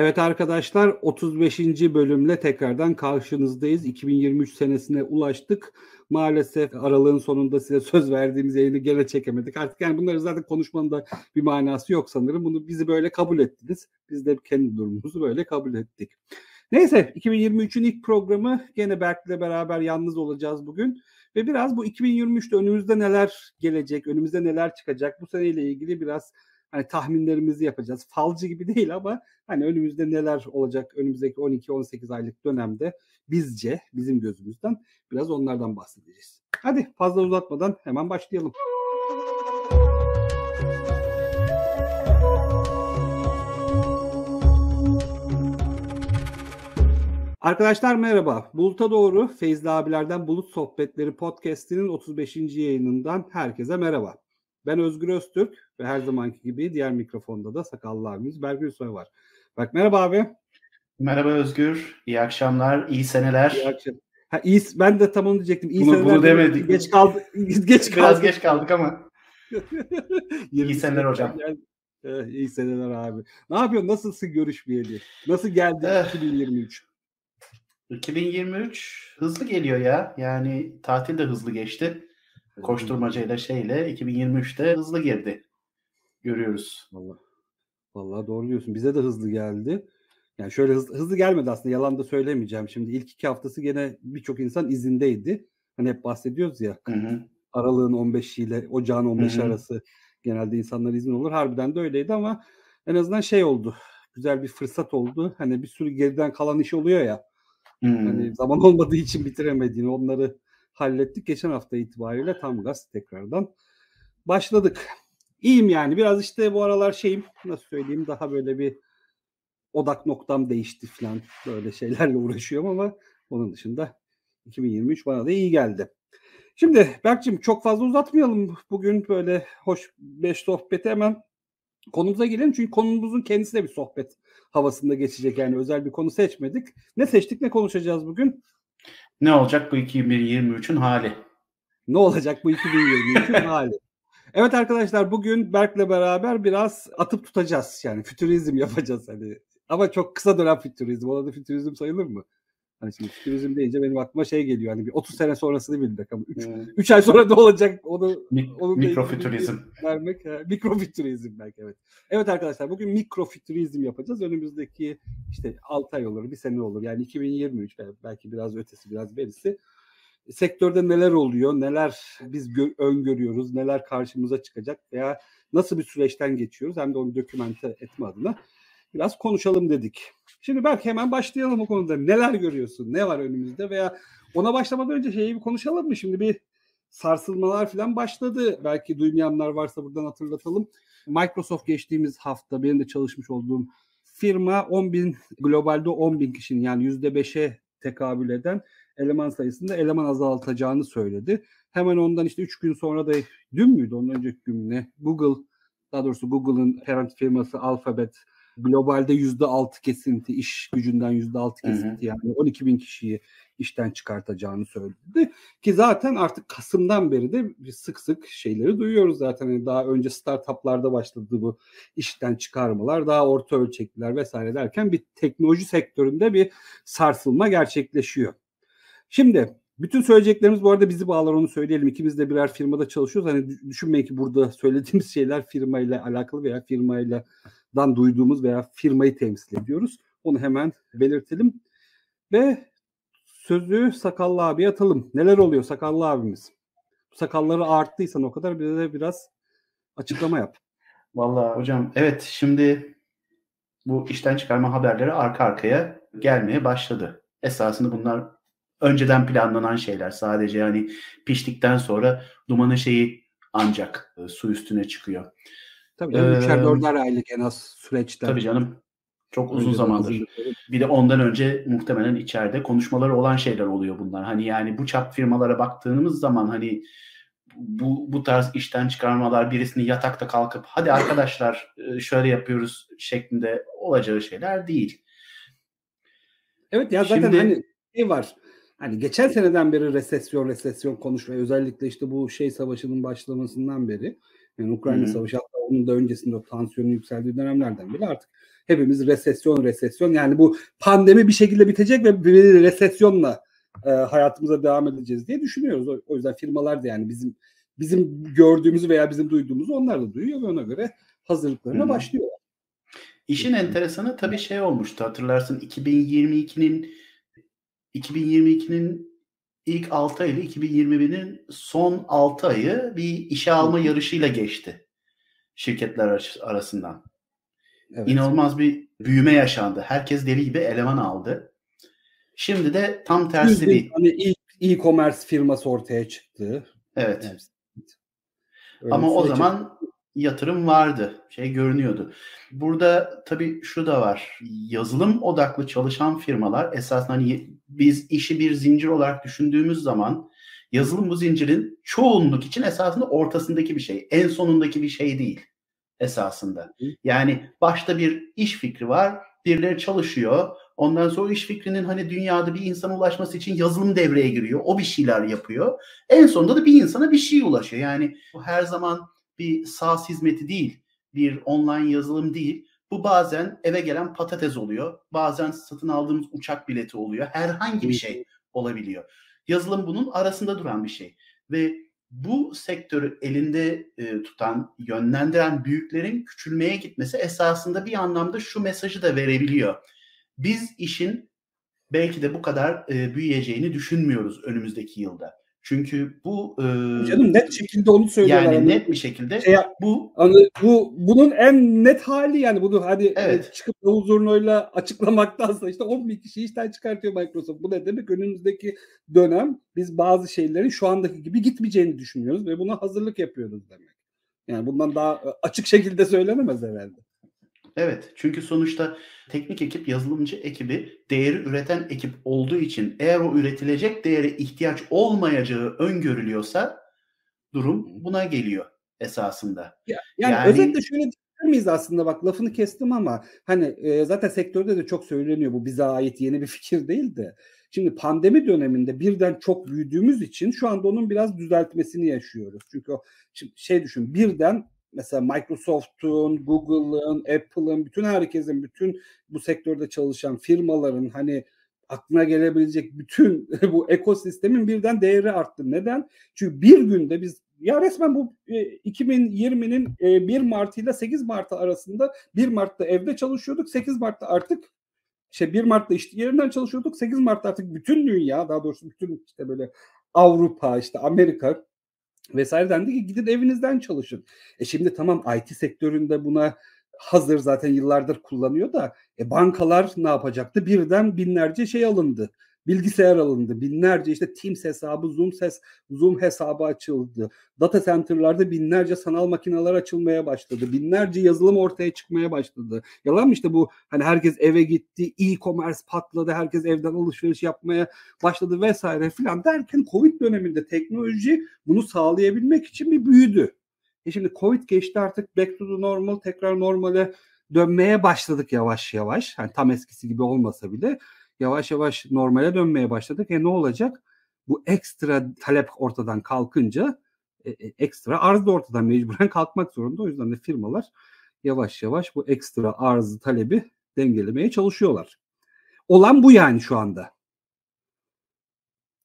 Evet arkadaşlar, 35. bölümle tekrardan karşınızdayız. 2023 senesine ulaştık. Maalesef aralığın sonunda size söz verdiğimiz yayını gene çekemedik. Artık yani bunları zaten konuşmanın da bir manası yok sanırım. Bunu bizi böyle kabul ettiniz. Biz de kendi durumumuzu böyle kabul ettik. Neyse, 2023'ün ilk programı, gene Berk'le beraber yalnız olacağız bugün. Ve biraz bu 2023'te önümüzde neler gelecek, önümüzde neler çıkacak, bu seneyle ilgili biraz hani tahminlerimizi yapacağız. Falcı gibi değil ama hani önümüzde neler olacak, önümüzdeki 12-18 aylık dönemde bizce, bizim gözümüzden biraz onlardan bahsedeceğiz. Hadi fazla uzatmadan hemen başlayalım. Arkadaşlar merhaba. Bulut'a doğru Feyzli abilerden Bulut Sohbetleri podcast'inin 35. yayınından herkese merhaba. Ben Özgür Öztürk ve her zamanki gibi diğer mikrofonda da sakallı abimiz Berk Ulsoy var. Bak merhaba abi. Merhaba Özgür. İyi akşamlar, iyi seneler. İyi akşamlar. Ha, iyi, ben de tam onu diyecektim. İyi bunu demedik. Geç kaldık. Biraz geç kaldık ama. İyi seneler hocam. İyi seneler abi. Ne yapıyorsun? Nasılsın görüşmeyeli? Nasıl geldi 2023? 2023 hızlı geliyor ya. Yani tatil de hızlı geçti. Koşturmacayla şeyle 2023'te hızlı girdi. Görüyoruz. Vallahi doğru diyorsun. Bize de hızlı geldi. Yani şöyle hızlı gelmedi aslında. Yalan da söylemeyeceğim. Şimdi ilk iki haftası gene birçok insan izindeydi. Hani hep bahsediyoruz ya. Hı-hı. Aralığın 15'i ile ocağın 15'i arası genelde insanlar izin olur. Harbiden de öyleydi ama en azından şey oldu. Güzel bir fırsat oldu. Hani bir sürü geriden kalan iş oluyor ya. Hani zaman olmadığı için bitiremediğini, onları hallettik. Geçen hafta itibariyle tam gaz tekrardan başladık. İyiyim yani. Biraz işte bu aralar şeyim, nasıl söyleyeyim, daha böyle bir odak noktam değişti falan. Böyle şeylerle uğraşıyorum ama onun dışında 2023 bana da iyi geldi. Şimdi Berk'cığım çok fazla uzatmayalım. Bugün böyle hoş beş sohbeti hemen konumuza girelim. Çünkü konumuzun kendisi de bir sohbet havasında geçecek. Yani özel bir konu seçmedik. Ne seçtik, ne konuşacağız bugün? Ne olacak bu 2023'ün hali? Ne olacak bu 2023'ün hali? Evet arkadaşlar, bugün Berk'le beraber biraz atıp tutacağız. Yani fütürizm yapacağız hani. Ama çok kısa dönem fütürizm. Ona da fütürizm sayılır mı? Hani şimdi fütürizm deyince benim aklıma şey geliyor. Hani bir 30 sene sonrasını bilmek ama 3 ay sonra ne olacak? Mikrofütürizm. Mikrofütürizm belki, evet. Evet arkadaşlar, bugün mikrofütürizm yapacağız. Önümüzdeki işte 6 ay olur, bir sene olur. Yani 2023 belki biraz ötesi, biraz berisi. Sektörde neler oluyor, neler biz öngörüyoruz, neler karşımıza çıkacak veya nasıl bir süreçten geçiyoruz, hem de onu dokümante etme adına biraz konuşalım dedik. Şimdi belki hemen başlayalım o konuda. Neler görüyorsun? Ne var önümüzde? Veya ona başlamadan önce şeyi bir konuşalım mı? Şimdi bir sarsılmalar falan başladı. Belki duymayanlar varsa buradan hatırlatalım. Microsoft geçtiğimiz hafta, benim de çalışmış olduğum firma, 10.000 globalde 10.000 kişinin yani %5'e tekabül eden eleman sayısında eleman azaltacağını söyledi. Hemen ondan işte 3 gün sonra da, dün müydü ondan önceki gün ne? Google, daha doğrusu Google'ın parent firması Alphabet globalde %6 kesinti, iş gücünden %6 kesinti, yani 12.000 kişiyi işten çıkartacağını söyledi. Ki zaten artık Kasım'dan beri de sık sık şeyleri duyuyoruz zaten. Yani daha önce startuplarda başladı bu işten çıkarmalar, daha orta ölçekliler vesaire derken bir teknoloji sektöründe bir sarsılma gerçekleşiyor. Şimdi bütün söyleyeceklerimiz bu arada bizi bağlar, onu söyleyelim. İkimiz de birer firmada çalışıyoruz. Hani düşünmeyin ki burada söylediğimiz şeyler firmayla alakalı veya firmayla dan duyduğumuz veya firmayı temsil ediyoruz. Onu hemen belirtelim. Ve sözü Sakallı abiye atalım. Neler oluyor Sakallı abimiz? Sakalları arttıysan o kadar, bize de biraz açıklama yap. Vallahi hocam, evet, şimdi bu işten çıkarma haberleri arka arkaya gelmeye başladı. Esasında bunlar önceden planlanan şeyler. Sadece hani piştikten sonra dumanı şeyi ancak su üstüne çıkıyor. Tabii canım, 3-4 aylık en az süreçten. Tabii canım. Çok uzun zamandır. Bir de ondan önce muhtemelen içeride konuşmaları olan şeyler oluyor bunlar. Hani yani bu çap firmalara baktığımız zaman hani bu tarz işten çıkarmalar, birisini yatakta kalkıp hadi arkadaşlar şöyle yapıyoruz şeklinde olacağı şeyler değil. Evet ya, zaten şimdi, hani şey var. Hani geçen seneden beri resesyon konuşmaya, özellikle işte bu şey savaşının başlamasından beri Yani Ukrayna Savaşı, hatta onun da öncesinde o tansiyonun yükseldiği dönemlerden bile artık hepimiz resesyon, yani bu pandemi bir şekilde bitecek ve bir resesyonla hayatımıza devam edeceğiz diye düşünüyoruz. O yüzden firmalar da yani bizim gördüğümüzü veya bizim duyduğumuzu onlar da duyuyor ve ona göre hazırlıklarına başlıyorlar. İşin enteresanı tabii şey olmuştu, hatırlarsın, 2022'nin ilk 6 ayı ile 2021'in son 6 ayı bir işe alma yarışıyla geçti şirketler arasından. Evet. İnanılmaz bir büyüme yaşandı. Herkes deli gibi eleman aldı. Şimdi de tam tersi bir... Hani e-commerce firması ortaya çıktı. Evet. Ama o zaman yatırım vardı. Şey görünüyordu. Burada tabii şu da var. Yazılım odaklı çalışan firmalar esasında hani biz işi bir zincir olarak düşündüğümüz zaman yazılım bu zincirin çoğunluk için esasında ortasındaki bir şey. En sonundaki bir şey değil esasında. Yani başta bir iş fikri var. Birileri çalışıyor. Ondan sonra iş fikrinin hani dünyada bir insana ulaşması için yazılım devreye giriyor. O bir şeyler yapıyor. En sonunda da bir insana bir şey ulaşıyor. Yani bu her zaman bir SaaS hizmeti değil, bir online yazılım değil. Bu bazen eve gelen patates oluyor. Bazen satın aldığımız uçak bileti oluyor. Herhangi bir şey olabiliyor. Yazılım bunun arasında duran bir şey. Ve bu sektörü elinde tutan, yönlendiren büyüklerin küçülmeye gitmesi esasında bir anlamda şu mesajı da verebiliyor. Biz işin belki de bu kadar büyüyeceğini düşünmüyoruz önümüzdeki yılda. Çünkü bu net şekilde onu söylüyorlar. Yani net bir şekilde bunun en net hali, yani bunu hadi çıkıp davul zurnayla açıklamaktansa işte 10 bin kişi işten çıkartıyor Microsoft. Bu ne demek? Önümüzdeki dönem biz bazı şeylerin şu andaki gibi gitmeyeceğini düşünüyoruz ve buna hazırlık yapıyoruz demek. Yani bundan daha açık şekilde söylenemez herhalde. Evet, çünkü sonuçta teknik ekip, yazılımcı ekibi değeri üreten ekip olduğu için eğer o üretilecek değere ihtiyaç olmayacağı öngörülüyorsa durum buna geliyor esasında. Yani özetle şöyle diyebilir miyiz aslında, bak lafını kestim ama hani zaten sektörde de çok söyleniyor, bu bize ait yeni bir fikir değil de. Şimdi pandemi döneminde birden çok büyüdüğümüz için şu anda onun biraz düzeltmesini yaşıyoruz. Çünkü düşün, birden... Mesela Microsoft'un, Google'ın, Apple'ın, bütün bu sektörde çalışan firmaların hani aklına gelebilecek bütün bu ekosistemin birden değeri arttı. Neden? Çünkü bir günde biz resmen bu 2020'nin 1 Mart ile 8 Mart arasında 1 Mart'ta evde çalışıyorduk. 8 Mart'ta artık 1 Mart'ta işte yerinden çalışıyorduk. 8 Mart'ta artık bütün dünya, daha doğrusu bütün işte böyle Avrupa, işte Amerika vesaire dendi ki gidin evinizden çalışın. Şimdi tamam, IT sektöründe buna hazır, zaten yıllardır kullanıyor da bankalar ne yapacaktı? Birden binlerce şey alındı. Bilgisayar alındı. Binlerce işte Teams hesabı, Zoom hesabı açıldı. Data center'larda binlerce sanal makineler açılmaya başladı. Binlerce yazılım ortaya çıkmaya başladı. Yalan mı işte bu? Hani herkes eve gitti, e-commerce patladı, herkes evden alışveriş yapmaya başladı vesaire filan derken Covid döneminde teknoloji bunu sağlayabilmek için bir büyüdü. Şimdi Covid geçti, artık back to the normal, tekrar normale dönmeye başladık yavaş yavaş. Yani tam eskisi gibi olmasa bile yavaş yavaş normale dönmeye başladık. Ne olacak? Bu ekstra talep ortadan kalkınca ekstra arz da ortadan mecburen kalkmak zorunda. O yüzden de firmalar yavaş yavaş bu ekstra arzı, talebi dengelemeye çalışıyorlar. Olan bu yani şu anda.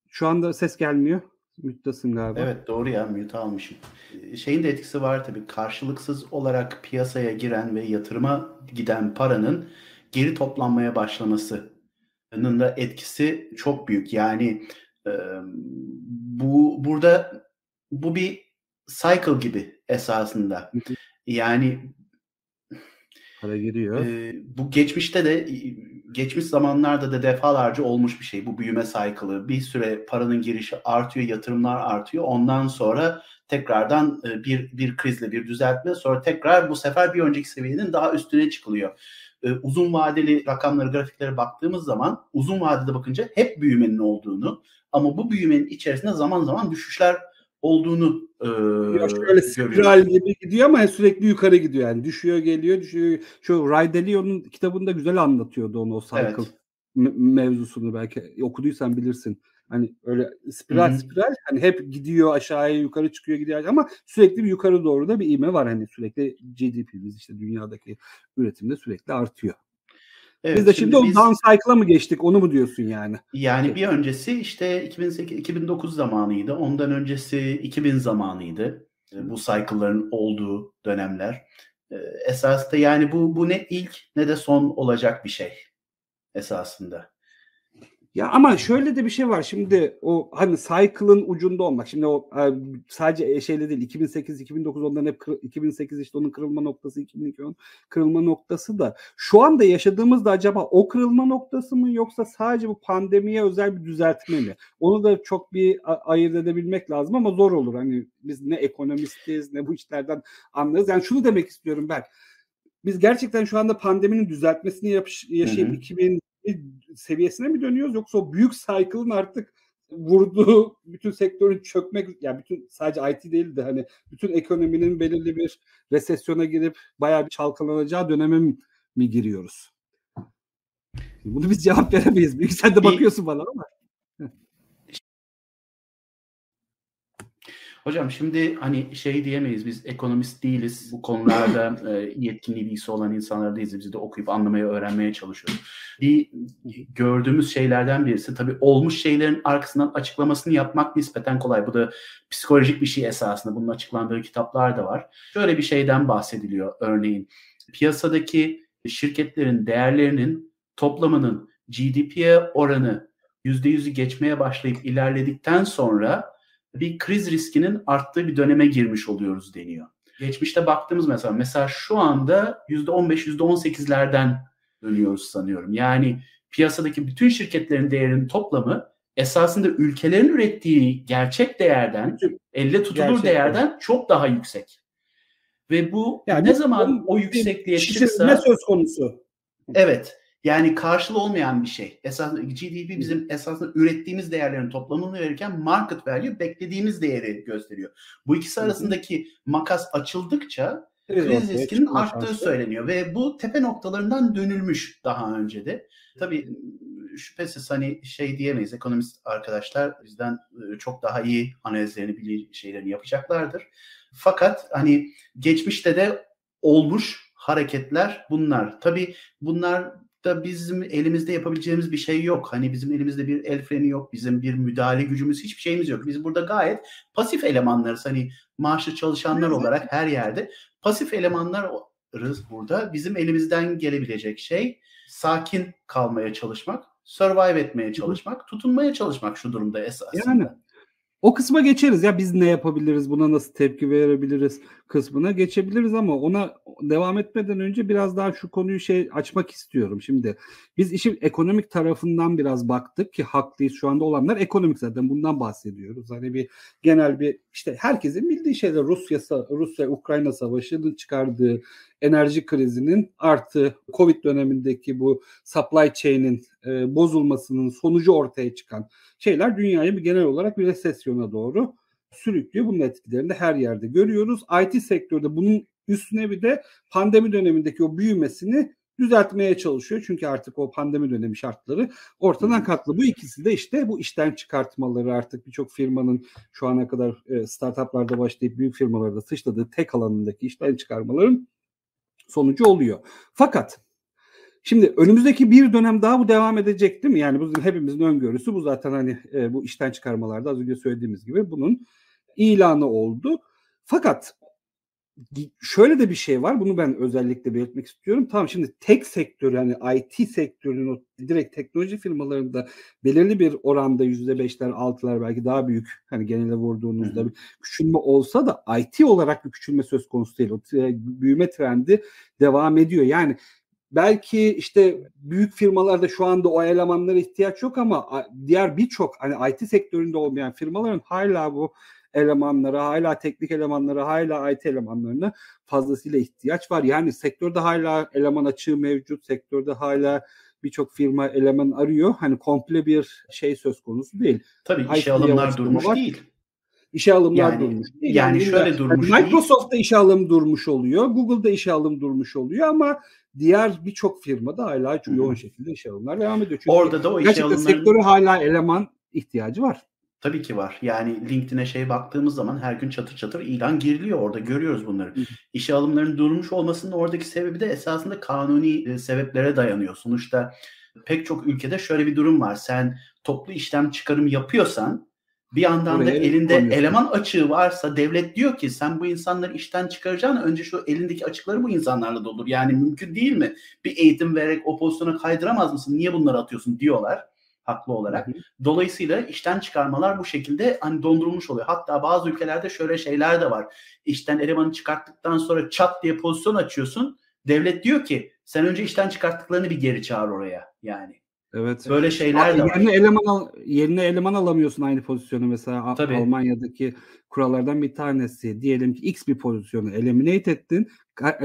Şu anda ses gelmiyor. Müttasın galiba. Evet, doğru ya, mute almışım. Şeyin de etkisi var tabii. Karşılıksız olarak piyasaya giren ve yatırıma giden paranın geri toplanmaya başlaması da etkisi çok büyük. Yani bu bir cycle gibi esasında. Yani para giriyor. Bu geçmiş zamanlarda da defalarca olmuş bir şey. Bu büyüme cycle'ı. Bir süre paranın girişi artıyor, yatırımlar artıyor. Ondan sonra tekrardan bir krizle bir düzeltme, sonra tekrar bu sefer bir önceki seviyenin daha üstüne çıkılıyor. Uzun vadeli rakamlara, grafiklere baktığımız zaman uzun vadede bakınca hep büyümenin olduğunu ama bu büyümenin içerisinde zaman zaman düşüşler olduğunu spiral gibi gidiyor ama sürekli yukarı gidiyor. Yani düşüyor, geliyor, düşüyor. Şu Ray Dalio'nun kitabında güzel anlatıyordu onu, o cycle mevzusunu, belki okuduysan bilirsin. Hani öyle spiral spiral hani hep gidiyor aşağıya, yukarı çıkıyor, gidiyor ama sürekli bir yukarı doğru da bir ivme var. Hani sürekli GDP'miz işte dünyadaki üretimde sürekli artıyor. Evet, biz de şimdi o down cycle'a mı geçtik, onu mu diyorsun yani? Yani bir öncesi işte 2008-2009 zamanıydı. Ondan öncesi 2000 zamanıydı. Bu cycle'ların olduğu dönemler. Esasında yani bu ne ilk ne de son olacak bir şey esasında. Ya ama şöyle de bir şey var şimdi, o hani cycle'ın ucunda olmak. Şimdi o sadece şeyle değil, 2008-2009 ondan hep 2008 işte onun kırılma noktası, 2002 onun kırılma noktası da şu anda yaşadığımızda acaba o kırılma noktası mı yoksa sadece bu pandemiye özel bir düzeltme mi? Onu da çok bir ayırt edebilmek lazım ama zor olur. Hani biz ne ekonomistiz ne bu işlerden anlarız. Yani şunu demek istiyorum ben. Biz gerçekten şu anda pandeminin düzeltmesini yaşayıp 2000 seviyesine mi dönüyoruz yoksa o büyük cycle'ın artık vurduğu bütün sektörün çökmek, yani bütün sadece IT değil de hani bütün ekonominin belirli bir resesyona girip bayağı bir çalkalanacağı döneme mi giriyoruz? Bunu biz cevap veremeyiz. Büyük sen de bakıyorsun bana ama. Hocam şimdi hani şey diyemeyiz, biz ekonomist değiliz. Bu konularda yetkinliği bilgisi olan insanlar değiliz. Biz de okuyup anlamaya, öğrenmeye çalışıyoruz. Bir gördüğümüz şeylerden birisi tabii olmuş şeylerin arkasından açıklamasını yapmak nispeten kolay. Bu da psikolojik bir şey esasında. Bunun açıklandığı kitaplar da var. Şöyle bir şeyden bahsediliyor örneğin. Piyasadaki şirketlerin değerlerinin toplamının GDP'ye oranı %100'ü geçmeye başlayıp ilerledikten sonra bir kriz riskinin arttığı bir döneme girmiş oluyoruz deniyor. Geçmişte baktığımız mesela şu anda %15, %18'lerden dönüyoruz sanıyorum. Yani piyasadaki bütün şirketlerin değerinin toplamı esasında ülkelerin ürettiği gerçek değerden, elle tutulur gerçekten değerden çok daha yüksek. Ve bu yani ne zaman o yüksekliğe çıksa... Ne söz konusu? Evet. Yani karşılığı olmayan bir şey. Esasında GDP bizim esasında ürettiğimiz değerlerin toplamını verirken market value beklediğimiz değeri gösteriyor. Bu ikisi arasındaki makas açıldıkça kriz riskinin arttığı söyleniyor. Ve bu tepe noktalarından dönülmüş daha önce de. Tabii şüphesiz hani şey diyemeyiz, ekonomist arkadaşlar bizden çok daha iyi analizlerini, şeylerini yapacaklardır. Fakat hani geçmişte de olmuş hareketler bunlar. Tabii bunlar da bizim elimizde yapabileceğimiz bir şey yok. Hani bizim elimizde bir el freni yok. Bizim bir müdahale gücümüz, hiçbir şeyimiz yok. Biz burada gayet pasif elemanlarız. Hani maaşlı çalışanlar olarak her yerde pasif elemanlarız burada. Bizim elimizden gelebilecek şey sakin kalmaya çalışmak, survive etmeye çalışmak, tutunmaya çalışmak şu durumda esasında. Yani o kısma geçeriz ya, biz ne yapabiliriz, buna nasıl tepki verebiliriz kısmına geçebiliriz ama ona devam etmeden önce biraz daha şu konuyu açmak istiyorum. Şimdi biz işin ekonomik tarafından biraz baktık ki haklıyız, şu anda olanlar ekonomik, zaten bundan bahsediyoruz. Hani bir genel bir işte herkesin bildiği şeyler, Rusya-Ukrayna savaşının çıkardığı enerji krizinin artı Covid dönemindeki bu supply chain'in bozulmasının sonucu ortaya çıkan şeyler dünyayı bir genel olarak bir resesyona doğru sürüklüyor. Bunun etkilerini de her yerde görüyoruz. IT sektörde bunun üstüne bir de pandemi dönemindeki o büyümesini düzeltmeye çalışıyor. Çünkü artık o pandemi dönemi şartları ortadan kalktı. Bu ikisi de işte bu işten çıkartmaları, artık birçok firmanın şu ana kadar startuplarda başlayıp büyük firmalarda sıçradığı tek alanındaki işten çıkarmaların sonucu oluyor. Fakat şimdi önümüzdeki bir dönem daha bu devam edecek değil mi? Yani bizim hepimizin öngörüsü bu zaten, hani bu işten çıkarmalarda az önce söylediğimiz gibi bunun ilanı oldu. Fakat şöyle de bir şey var, bunu ben özellikle belirtmek istiyorum. Tamam, şimdi tek sektör, yani IT sektörünün o direkt teknoloji firmalarında belirli bir oranda %5'ler, %6'lar belki daha büyük, hani genele vurduğunuzda bir küçülme olsa da IT olarak bir küçülme söz konusu değil. O büyüme trendi devam ediyor. Yani belki işte büyük firmalarda şu anda o elemanlara ihtiyaç yok ama diğer birçok hani IT sektöründe olmayan firmaların hala bu elemanlara, hala teknik elemanlara, hala IT elemanlarına fazlasıyla ihtiyaç var. Yani sektörde hala eleman açığı mevcut, sektörde hala birçok firma eleman arıyor. Hani komple bir şey söz konusu değil. Tabii işe alımlar durmuş değil. İşe alımlar yani, durmuş. Yani şöyle durmuş değil. Microsoft'ta işe alım durmuş oluyor, Google'da işe alım durmuş oluyor ama diğer birçok firmada hala yoğun şekilde işe alımlar devam ediyor. Çünkü orada da o işe alımların... sektörü hala eleman ihtiyacı var. Tabii ki var. Yani LinkedIn'e baktığımız zaman her gün çatır çatır ilan giriliyor. Orada görüyoruz bunları. İşe alımların durmuş olmasının oradaki sebebi de esasında kanuni sebeplere dayanıyor. Sonuçta pek çok ülkede şöyle bir durum var. Sen toplu işlem çıkarım yapıyorsan bir yandan da elinde eleman açığı varsa devlet diyor ki sen bu insanları işten çıkaracağına önce şu elindeki açıkları bu insanlarla doldur. Yani mümkün değil mi? Bir eğitim vererek o pozisyona kaydıramaz mısın? Niye bunları atıyorsun diyorlar. Haklı olarak. Dolayısıyla işten çıkarmalar bu şekilde hani dondurulmuş oluyor. Hatta bazı ülkelerde şöyle şeyler de var. İşten elemanı çıkarttıktan sonra çat diye pozisyon açıyorsun. Devlet diyor ki sen önce işten çıkarttıklarını bir geri çağır oraya. Yani. Evet. Böyle şeyler de var. Yerine eleman alamıyorsun aynı pozisyonu mesela. Tabii. Almanya'daki kurallardan bir tanesi. Diyelim ki X bir pozisyonu eliminate ettin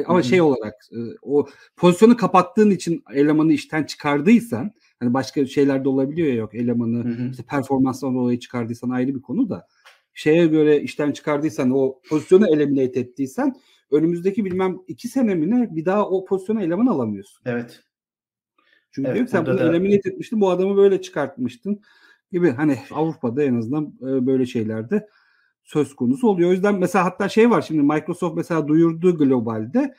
ama şey olarak o pozisyonu kapattığın için elemanı işten çıkardıysan hani başka şeyler de olabiliyor ya yok elemanı işte performanstan dolayı çıkardıysan ayrı bir konu da şeye göre işten çıkardıysan o pozisyonu eliminate ettiysen önümüzdeki bilmem 2 senemine bir daha o pozisyona eleman alamıyorsun. Evet. Çünkü evet, sen bunu eliminate etmiştin bu adamı böyle çıkartmıştın gibi hani Avrupa'da en azından böyle şeylerde söz konusu oluyor. O yüzden mesela hatta var şimdi Microsoft mesela duyurdu globalde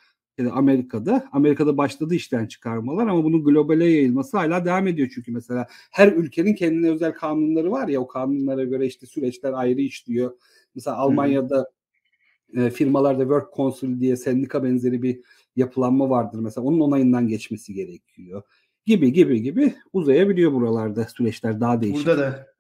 Amerika'da başladı işten çıkarmalar ama bunun globale yayılması hala devam ediyor çünkü mesela her ülkenin kendine özel kanunları var ya o kanunlara göre işte süreçler ayrı işliyor. Mesela Almanya'da firmalarda Work Council diye sendika benzeri bir yapılanma vardır mesela onun onayından geçmesi gerekiyor gibi uzayabiliyor buralarda süreçler daha değişik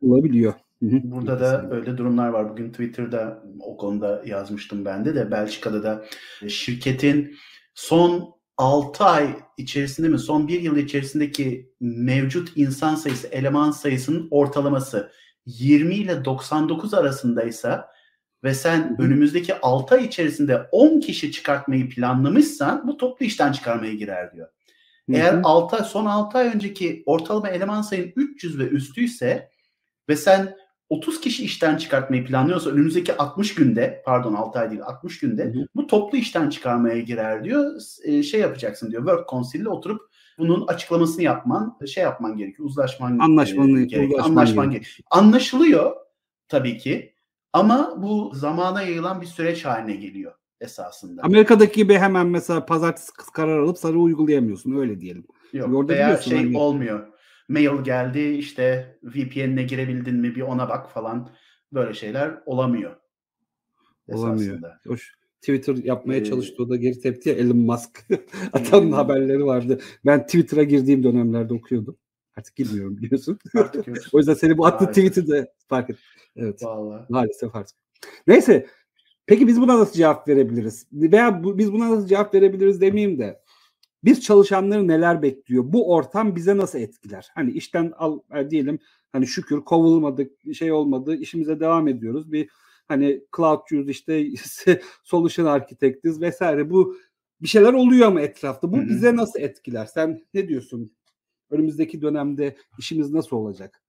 olabiliyor. Burada da öyle durumlar var. Bugün Twitter'da o konuda yazmıştım ben de Belçika'da da şirketin son 6 ay içerisinde mi son 1 yıl içerisindeki mevcut insan sayısı, eleman sayısının ortalaması 20 ile 99 arasındaysa ve sen önümüzdeki 6 ay içerisinde 10 kişi çıkartmayı planlamışsan bu toplu işten çıkarmaya girer diyor. Eğer son 6 ay önceki ortalama eleman sayın 300 ve üstüyse ve sen 30 kişi işten çıkartmayı planlıyorsa önümüzdeki 60 günde bu toplu işten çıkarmaya girer diyor. Yapacaksın diyor. Work Council'le oturup bunun açıklamasını yapman, gerekiyor. Anlaşman gerekiyor. Anlaşılıyor tabii ki ama bu zamana yayılan bir süreç haline geliyor esasında. Amerika'daki gibi hemen mesela pazartesi karar alıp sarı uygulayamıyorsun öyle diyelim. Yok veya olmuyor. Mail geldi işte VPN'ine girebildin mi bir ona bak falan böyle şeyler olamıyor. Hoş. Twitter yapmaya çalıştı o da geri tepti ya Elon Musk atanın haberleri vardı. Ben Twitter'a girdiğim dönemlerde okuyordum. Artık girmiyorum biliyorsun. O yüzden seni bu attığı tweet'i de fark ettim. Evet. Vallahi. Maalesef artık. Neyse. Peki biz buna nasıl cevap verebiliriz? Veya biz buna nasıl cevap verebiliriz demeyeyim de. Biz çalışanları neler bekliyor? Bu ortam bize nasıl etkiler? Hani işten diyelim hani şükür kovulmadık, olmadı, işimize devam ediyoruz. Bir hani cloudcuyuz solution architect'iz vesaire bu bir şeyler oluyor ama etrafta. Bu bize nasıl etkiler? Sen ne diyorsun? Önümüzdeki dönemde işimiz nasıl olacak?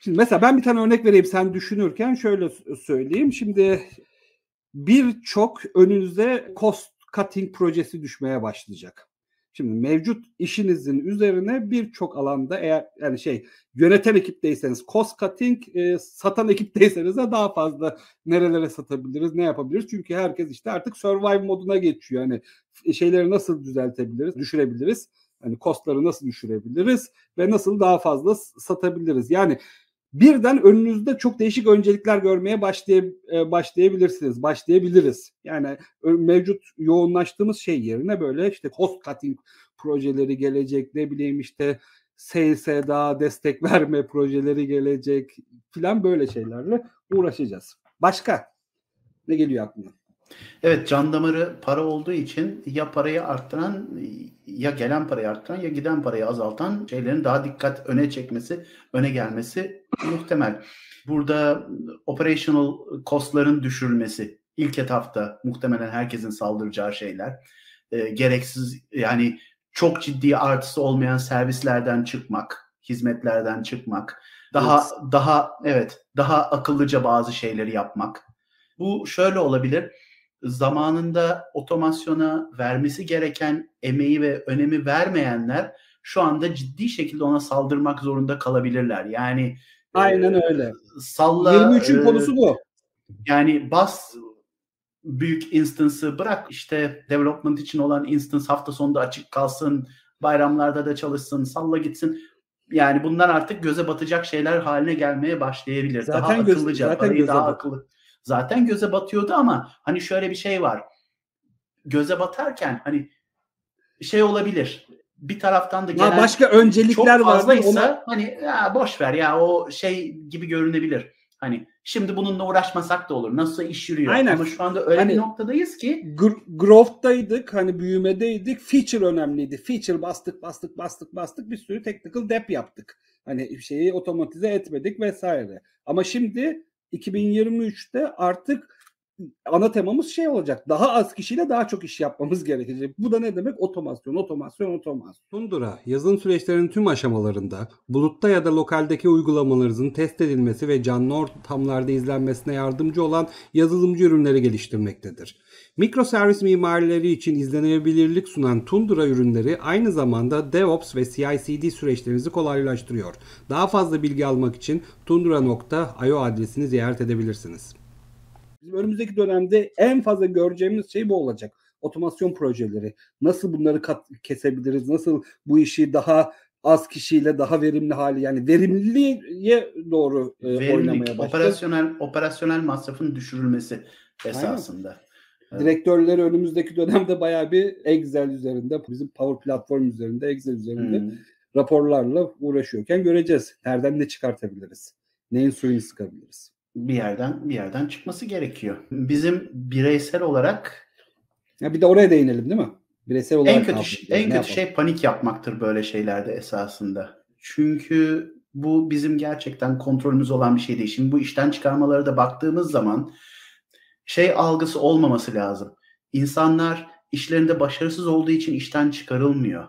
Şimdi mesela ben bir tane örnek vereyim sen düşünürken şöyle söyleyeyim. Şimdi birçok önünüze cost cutting projesi düşmeye başlayacak. Şimdi mevcut işinizin üzerine birçok alanda eğer yöneten ekipteyseniz cost cutting, satan ekipteyseniz de daha fazla nerelere satabiliriz, ne yapabiliriz? Çünkü herkes artık survive moduna geçiyor. Hani şeyleri nasıl düzeltebiliriz, düşürebiliriz? Hani cost'ları nasıl düşürebiliriz ve nasıl daha fazla satabiliriz? Yani birden önünüzde çok değişik öncelikler görmeye başlayabiliriz. Yani mevcut yoğunlaştığımız yerine böyle cost cutting projeleri gelecek, sales'e daha destek verme projeleri gelecek filan böyle şeylerle uğraşacağız. Başka ne geliyor aklına? Evet, can damarı para olduğu için ya parayı arttıran ya gelen parayı arttıran ya giden parayı azaltan şeylerin daha dikkat öne gelmesi muhtemel. Burada operational cost'ların düşürülmesi ilk etapta muhtemelen herkesin saldıracağı şeyler. Gereksiz çok ciddi artısı olmayan servislerden çıkmak, hizmetlerden çıkmak, daha akıllıca bazı şeyleri yapmak. Bu şöyle olabilir. Zamanında otomasyona vermesi gereken emeği ve önemi vermeyenler şu anda ciddi şekilde ona saldırmak zorunda kalabilirler. Yani Aynen öyle. Salla. 23'ün konusu bu. Yani bas büyük instance'ı bırak, işte development için olan instance hafta sonunda açık kalsın, bayramlarda da çalışsın, salla gitsin. Yani bunlar artık göze batacak şeyler haline gelmeye başlayabilir. Zaten daha akıllıca, zaten göze batıyordu ama hani şöyle bir şey var. Göze batarken hani şey olabilir. Bir taraftan da genel başka öncelikler çok fazlaysa ona... hani ya boş ver ya o şey gibi görünebilir. Hani şimdi bununla uğraşmasak da olur. Nasıl iş yürüyor? Aynen. Ama şu anda öyle hani bir noktadayız ki growth'taydık, hani büyümedeydik. Feature önemliydi. Feature bastık. Bir sürü technical debt yaptık. Hani şeyi otomatize etmedik vesaire. Ama şimdi 2023'te artık ana temamız şey olacak. Daha az kişiyle daha çok iş yapmamız gerekecek. Bu da ne demek? Otomasyon. Tundra, yazılım süreçlerinin tüm aşamalarında bulutta ya da lokaldeki uygulamalarınızın test edilmesi ve canlı ortamlarda izlenmesine yardımcı olan yazılımcı ürünleri geliştirmektedir. Mikroservis mimarileri için izlenebilirlik sunan Tundra ürünleri aynı zamanda DevOps ve CI/CD süreçlerinizi kolaylaştırıyor. Daha fazla bilgi almak için tundra.io adresini ziyaret edebilirsiniz. Önümüzdeki dönemde en fazla göreceğimiz şey bu olacak. Otomasyon projeleri. Nasıl bunları kesebiliriz? Nasıl bu işi daha az kişiyle daha verimli hali, yani verimliliğe doğru oynamaya başlayacak. Operasyonel masrafın düşürülmesi esasında. Aynen. Evet. Direktörleri önümüzdeki dönemde bayağı bir Excel üzerinde, bizim Power Platform üzerinde, Excel üzerinde raporlarla uğraşıyorken göreceğiz. Nereden ne çıkartabiliriz? Neyin suyunu sıkabiliriz? Bir yerden çıkması gerekiyor. Bizim bireysel olarak ya bir de oraya değinelim değil mi? Bireysel olarak en kötü şey panik yapmaktır böyle şeylerde esasında. Çünkü bu bizim gerçekten kontrolümüz olan bir şey değil. Şimdi bu işten çıkarmalara da baktığımız zaman şey algısı olmaması lazım. İnsanlar işlerinde başarısız olduğu için işten çıkarılmıyor.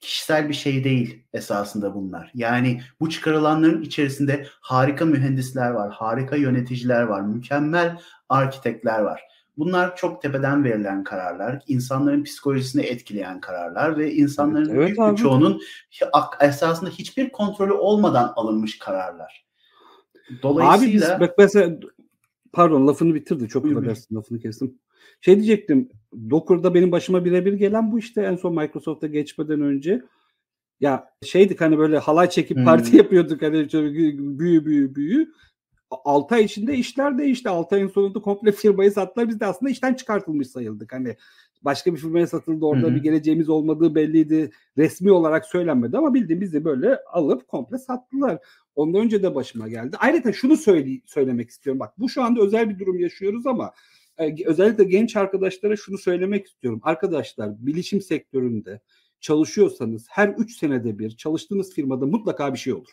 Kişisel bir şey değil esasında bunlar. Yani bu çıkarılanların içerisinde harika mühendisler var, harika yöneticiler var, mükemmel arkitekler var. Bunlar çok tepeden verilen kararlar, insanların psikolojisini etkileyen kararlar ve insanların büyük bir çoğunun esasında hiçbir kontrolü olmadan alınmış kararlar. Dolayısıyla... Abi mesela... Pardon, lafını bitirdi. Çok affedersin, lafını kestim. Şey diyecektim, Docker'da benim başıma birebir gelen bu işte, en son Microsoft'a geçmeden önce ya şeydik hani böyle halay çekip parti yapıyorduk hani büyü. 6 ay içinde işler değişti. 6 ayın sonunda komple firmayı sattılar. Biz de aslında işten çıkartılmış sayıldık. Hani başka bir firmaya satıldı. Orada bir geleceğimiz olmadığı belliydi. Resmi olarak söylenmedi ama bildiğin bizi böyle alıp komple sattılar. Ondan önce de başıma geldi. Ayrıca şunu söylemek istiyorum. Bak bu şu anda özel bir durum yaşıyoruz ama özellikle genç arkadaşlara şunu söylemek istiyorum. Arkadaşlar, bilişim sektöründe çalışıyorsanız her 3 senede bir çalıştığınız firmada mutlaka bir şey olur.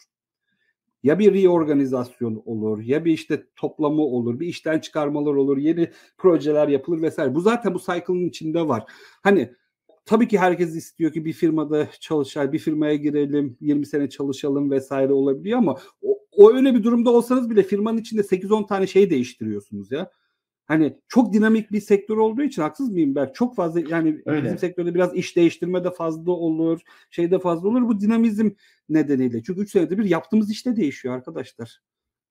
Ya bir reorganizasyon olur, ya bir işte toplama olur, bir işten çıkarmalar olur, yeni projeler yapılır vesaire. Bu zaten bu cycle'ın içinde var. Hani tabii ki herkes istiyor ki bir firmada çalışalım, bir firmaya girelim, 20 sene çalışalım vesaire olabiliyor ama o öyle bir durumda olsanız bile firmanın içinde 8-10 tane şey değiştiriyorsunuz ya. Hani çok dinamik bir sektör olduğu için, haksız mıyım Berk? Çok fazla yani öyle. Bizim sektörde biraz iş değiştirme de fazla olur, şey de fazla olur. Bu dinamizm nedeniyle. Çünkü 3 senede bir yaptığımız iş de değişiyor arkadaşlar.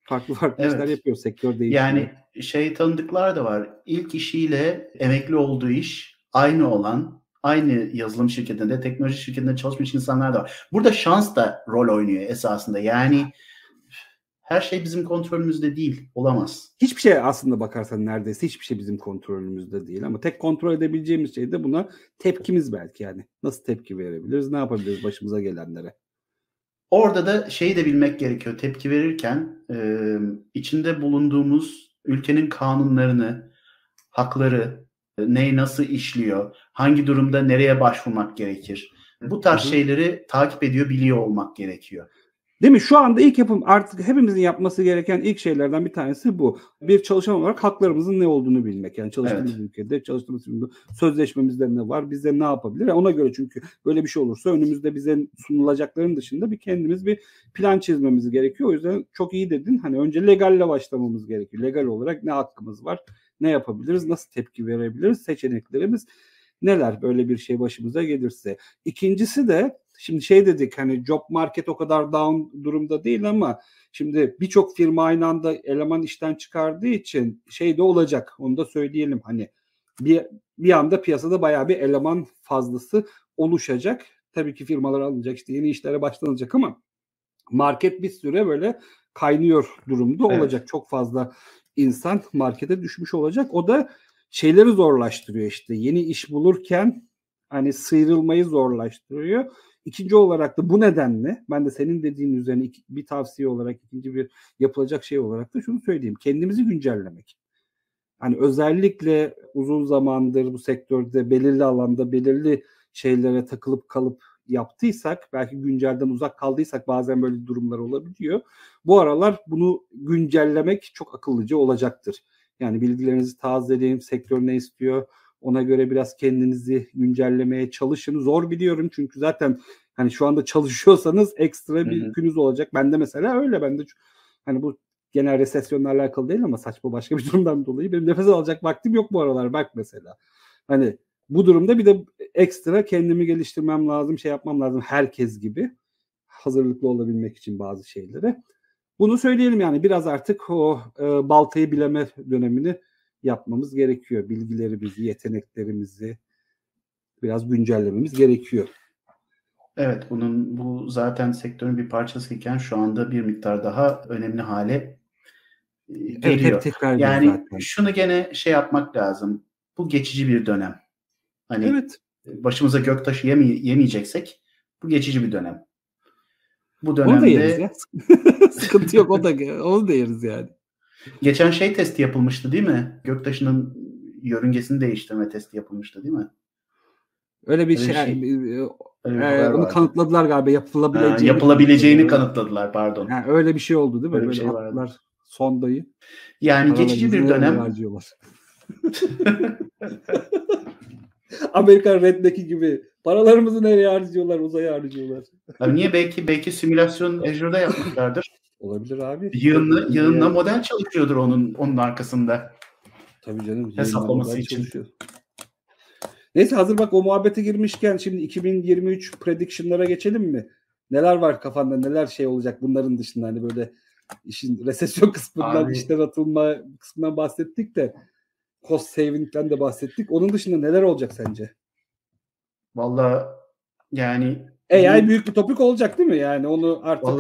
Farklı işler yapıyor, sektör değişiyor. Yani şey, tanıdıklar da var. İlk işiyle emekli olduğu iş aynı olan, aynı yazılım şirketinde, teknoloji şirketinde çalışmış insanlar da var. Burada şans da rol oynuyor esasında. Yani her şey bizim kontrolümüzde değil. Olamaz. Hiçbir şey aslında bakarsan neredeyse hiçbir şey bizim kontrolümüzde değil. Ama tek kontrol edebileceğimiz şey de buna tepkimiz belki yani. Nasıl tepki verebiliriz? Ne yapabiliriz başımıza gelenlere? Orada da şeyi de bilmek gerekiyor. Tepki verirken içinde bulunduğumuz ülkenin kanunlarını, hakları, neyi nasıl işliyor, hangi durumda nereye başvurmak gerekir? Bu tarz şeyleri takip ediyor, biliyor olmak gerekiyor. Değil mi? Şu anda ilk artık hepimizin yapması gereken ilk şeylerden bir tanesi bu. Bir çalışan olarak haklarımızın ne olduğunu bilmek. Yani çalıştığımız ülkede, çalıştığımız sözleşmemizde ne var, bize ne yapabilir? Ona göre, çünkü böyle bir şey olursa önümüzde bize sunulacakların dışında bir kendimiz bir plan çizmemiz gerekiyor. O yüzden çok iyi dedin. Hani önce legalle başlamamız gerekiyor. Legal olarak ne hakkımız var, ne yapabiliriz, nasıl tepki verebiliriz, seçeneklerimiz neler böyle bir şey başımıza gelirse. İkincisi de Şimdi şey dedik, hani job market o kadar down durumda değil ama şimdi birçok firma aynı anda eleman işten çıkardığı için şey de olacak. Onu da söyleyelim, hani bir anda piyasada bayağı bir eleman fazlası oluşacak. Tabii ki firmalar alınacak, işte yeni işlere başlanacak ama market bir süre böyle kaynıyor durumda olacak. Evet. Çok fazla insan markete düşmüş olacak. O da şeyleri zorlaştırıyor işte. Yeni iş bulurken hani sıyrılmayı zorlaştırıyor. İkinci olarak da bu nedenle ben de senin dediğin üzerine bir tavsiye olarak, ikinci bir yapılacak şey olarak da şunu söyleyeyim. Kendimizi güncellemek. Hani özellikle uzun zamandır bu sektörde belirli alanda belirli şeylere takılıp kalıp yaptıysak, belki güncelden uzak kaldıysak bazen böyle durumlar olabiliyor. Bu aralar bunu güncellemek çok akıllıca olacaktır. Yani bilgilerinizi tazeleyin, sektör ne istiyor, ona göre biraz kendinizi güncellemeye çalışın. Zor biliyorum çünkü zaten hani şu anda çalışıyorsanız ekstra bir yükünüz olacak. Ben de mesela öyle, ben de hani bu genel resesyonla alakalı değil ama saçma başka bir durumdan dolayı benim nefes alacak vaktim yok bu aralar bak mesela. Hani bu durumda bir de ekstra kendimi geliştirmem lazım, şey yapmam lazım herkes gibi. Hazırlıklı olabilmek için bazı şeylere. Bunu söyleyelim yani biraz artık o baltayı bileme dönemini yapmamız gerekiyor. Bilgilerimizi, yeteneklerimizi biraz güncellememiz gerekiyor. Evet, bu zaten sektörün bir parçasıyken şu anda bir miktar daha önemli hale geliyor. Evet, yani zaten. Şunu gene şey yapmak lazım. Bu geçici bir dönem. Hani evet. Başımıza göktaşı yemeyeceksek bu geçici bir dönem. Bu dönemde... Onu da yeriz ya. Sıkıntı yok, onu da yeriz yani. Geçen şey testi yapılmıştı değil mi? Göktaşının yörüngesini değiştirme testi yapılmıştı değil mi? Öyle bir şey onu vardı. Kanıtladılar galiba, yapılabileceğini kanıtladılar pardon. Yani öyle bir şey oldu değil mi? Öyle bir şey vardı. Sondayı. Yani geçici bir dönem. Amerikan Red'deki gibi paralarımızı nereye harcıyorlar? Uzaya harcıyorlar. Abi niye? Belki simülasyon Azure'da yapmışlardır. Olabilir abi. Yığınla model çalışıyordur onun arkasında. Tabii canım. Hesaplaması için. Çalışıyor. Neyse, hazır bak o muhabbete girmişken şimdi 2023 prediction'lara geçelim mi? Neler var kafanda? Neler şey olacak bunların dışında? Hani böyle işin resesyon kısmından, abi, işten atılma kısmından bahsettik de cost saving'den de bahsettik. Onun dışında neler olacak sence? Vallahi yani AI büyük bir topik olacak değil mi? Yani onu artık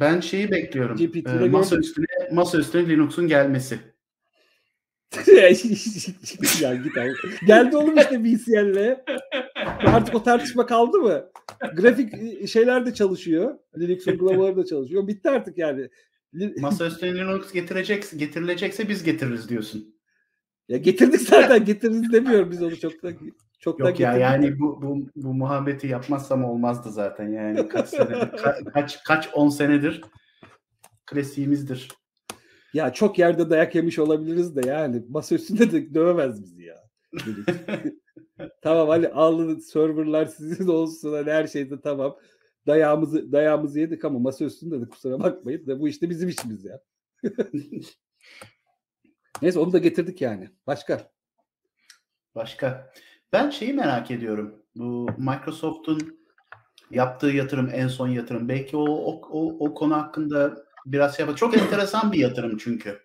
ben şeyi bekliyorum. Masa üstüne Linux'un gelmesi. Ya git abi. Geldi oğlum işte BCL'le. Artık o tartışma kaldı mı? Grafik şeyler de çalışıyor. Linux uygulamaları da çalışıyor. Bitti artık yani. Masa üstüne Linux getirilecekse biz getiririz diyorsun. Ya getirdik zaten, getiririz demiyorum biz onu çoktan yok ya, yani bu muhabbeti yapmazsam olmazdı zaten yani kaç 10 senedir klasiğimizdir. Ya çok yerde dayak yemiş olabiliriz de yani masa üstünde de dövemez bizi ya. Tamam, hani alın serverlar sizin olsun, hani her şeyde tamam, dayağımızı yedik ama masa üstünde de kusura bakmayın da bu işte bizim işimiz ya. Neyse, onu da getirdik yani. Başka. Ben şeyi merak ediyorum. Bu Microsoft'un yaptığı yatırım, en son yatırım. Belki o konu hakkında biraz şey yapalım. Çok enteresan bir yatırım çünkü.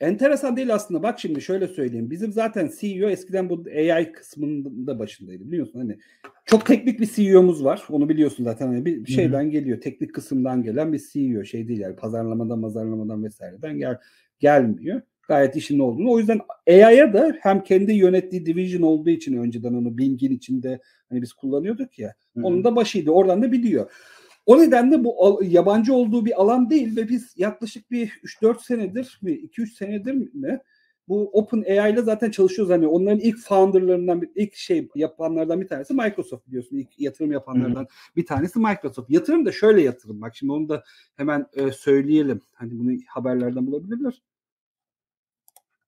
Enteresan değil aslında. Bak şimdi şöyle söyleyeyim. Bizim zaten CEO eskiden bu AI kısmının da başındaydı biliyorsun. Hani çok teknik bir CEO'muz var. Onu biliyorsun zaten. Hani bir şeyden geliyor. Teknik kısımdan gelen bir CEO. Şey değil yani, pazarlamadan vesaireden gelmiyor. Gayet işin olduğunu. O yüzden AI'ya da hem kendi yönettiği division olduğu için, önceden onu Bing'in içinde hani biz kullanıyorduk ya. Hı-hı. Onun da başıydı. Oradan da biliyor. O nedenle bu yabancı olduğu bir alan değil ve biz yaklaşık bir 3-4 senedir mi, 2-3 senedir mi bu OpenAI ile zaten çalışıyoruz. Hani onların ilk founderlarından, ilk şey yapanlardan bir tanesi Microsoft biliyorsun. İlk yatırım yapanlardan bir tanesi Microsoft. Yatırım da şöyle yatırım. Bak şimdi onu da hemen söyleyelim. Hani bunu haberlerden bulabilirler.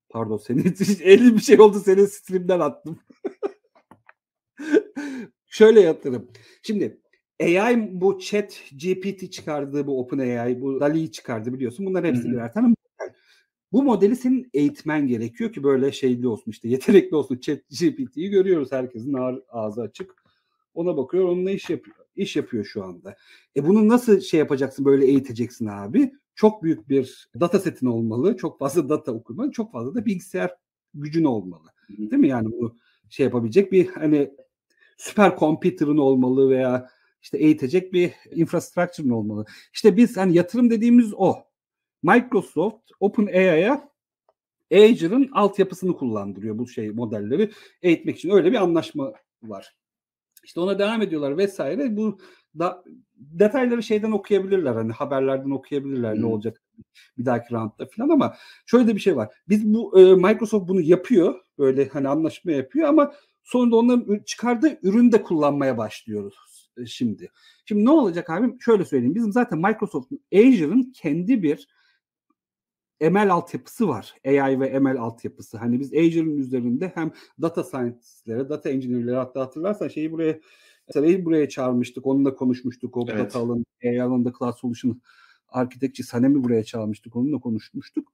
Pardon, senin elim bir şey oldu, senin stream'den attım. Şöyle yatırım. Şimdi AI, bu ChatGPT çıkardığı, bu OpenAI, bu DALL-E'yi çıkardı biliyorsun. Bunlar hepsi birer tane model. Bu modeli senin eğitmen gerekiyor ki böyle şeyli olsun, işte yetenekli olsun. ChatGPT'yi görüyoruz, herkesin ağzı açık. Ona bakıyor, onunla iş yapıyor. iş yapıyor şu anda. Bunu nasıl şey yapacaksın, böyle eğiteceksin abi? Çok büyük bir data setin olmalı, çok fazla data okumalı, çok fazla da bilgisayar gücün olmalı. Değil mi? Yani bunu şey yapabilecek bir hani süper computer'ın olmalı veya işte eğitecek bir infrastructure'ın olmalı. İşte biz hani yatırım dediğimiz o. Microsoft OpenAI'ya Azure'ın altyapısını kullandırıyor bu şey modelleri eğitmek için. Öyle bir anlaşma var. İşte ona devam ediyorlar vesaire. Bu da detayları şeyden okuyabilirler, hani haberlerden okuyabilirler ne olacak bir dahaki roundda falan, ama şöyle de bir şey var. Biz bu Microsoft bunu yapıyor. Böyle hani anlaşma yapıyor ama sonunda onların çıkardığı ürünü de kullanmaya başlıyoruz şimdi. Şimdi ne olacak abim? Şöyle söyleyeyim. Bizim zaten Microsoft'un Azure'ın kendi bir ML altyapısı var. AI ve ML altyapısı. Hani biz Azure'ın üzerinde hem data scientist'lere, data engineer'lere, hatta hatırlarsan şeyi buraya, Saray'ı buraya çağırmıştık. Onunla konuşmuştuk. O evet. Data alanında, AI alanında Cloud Solution Architecture Sanem'i buraya çağırmıştık. Onunla konuşmuştuk.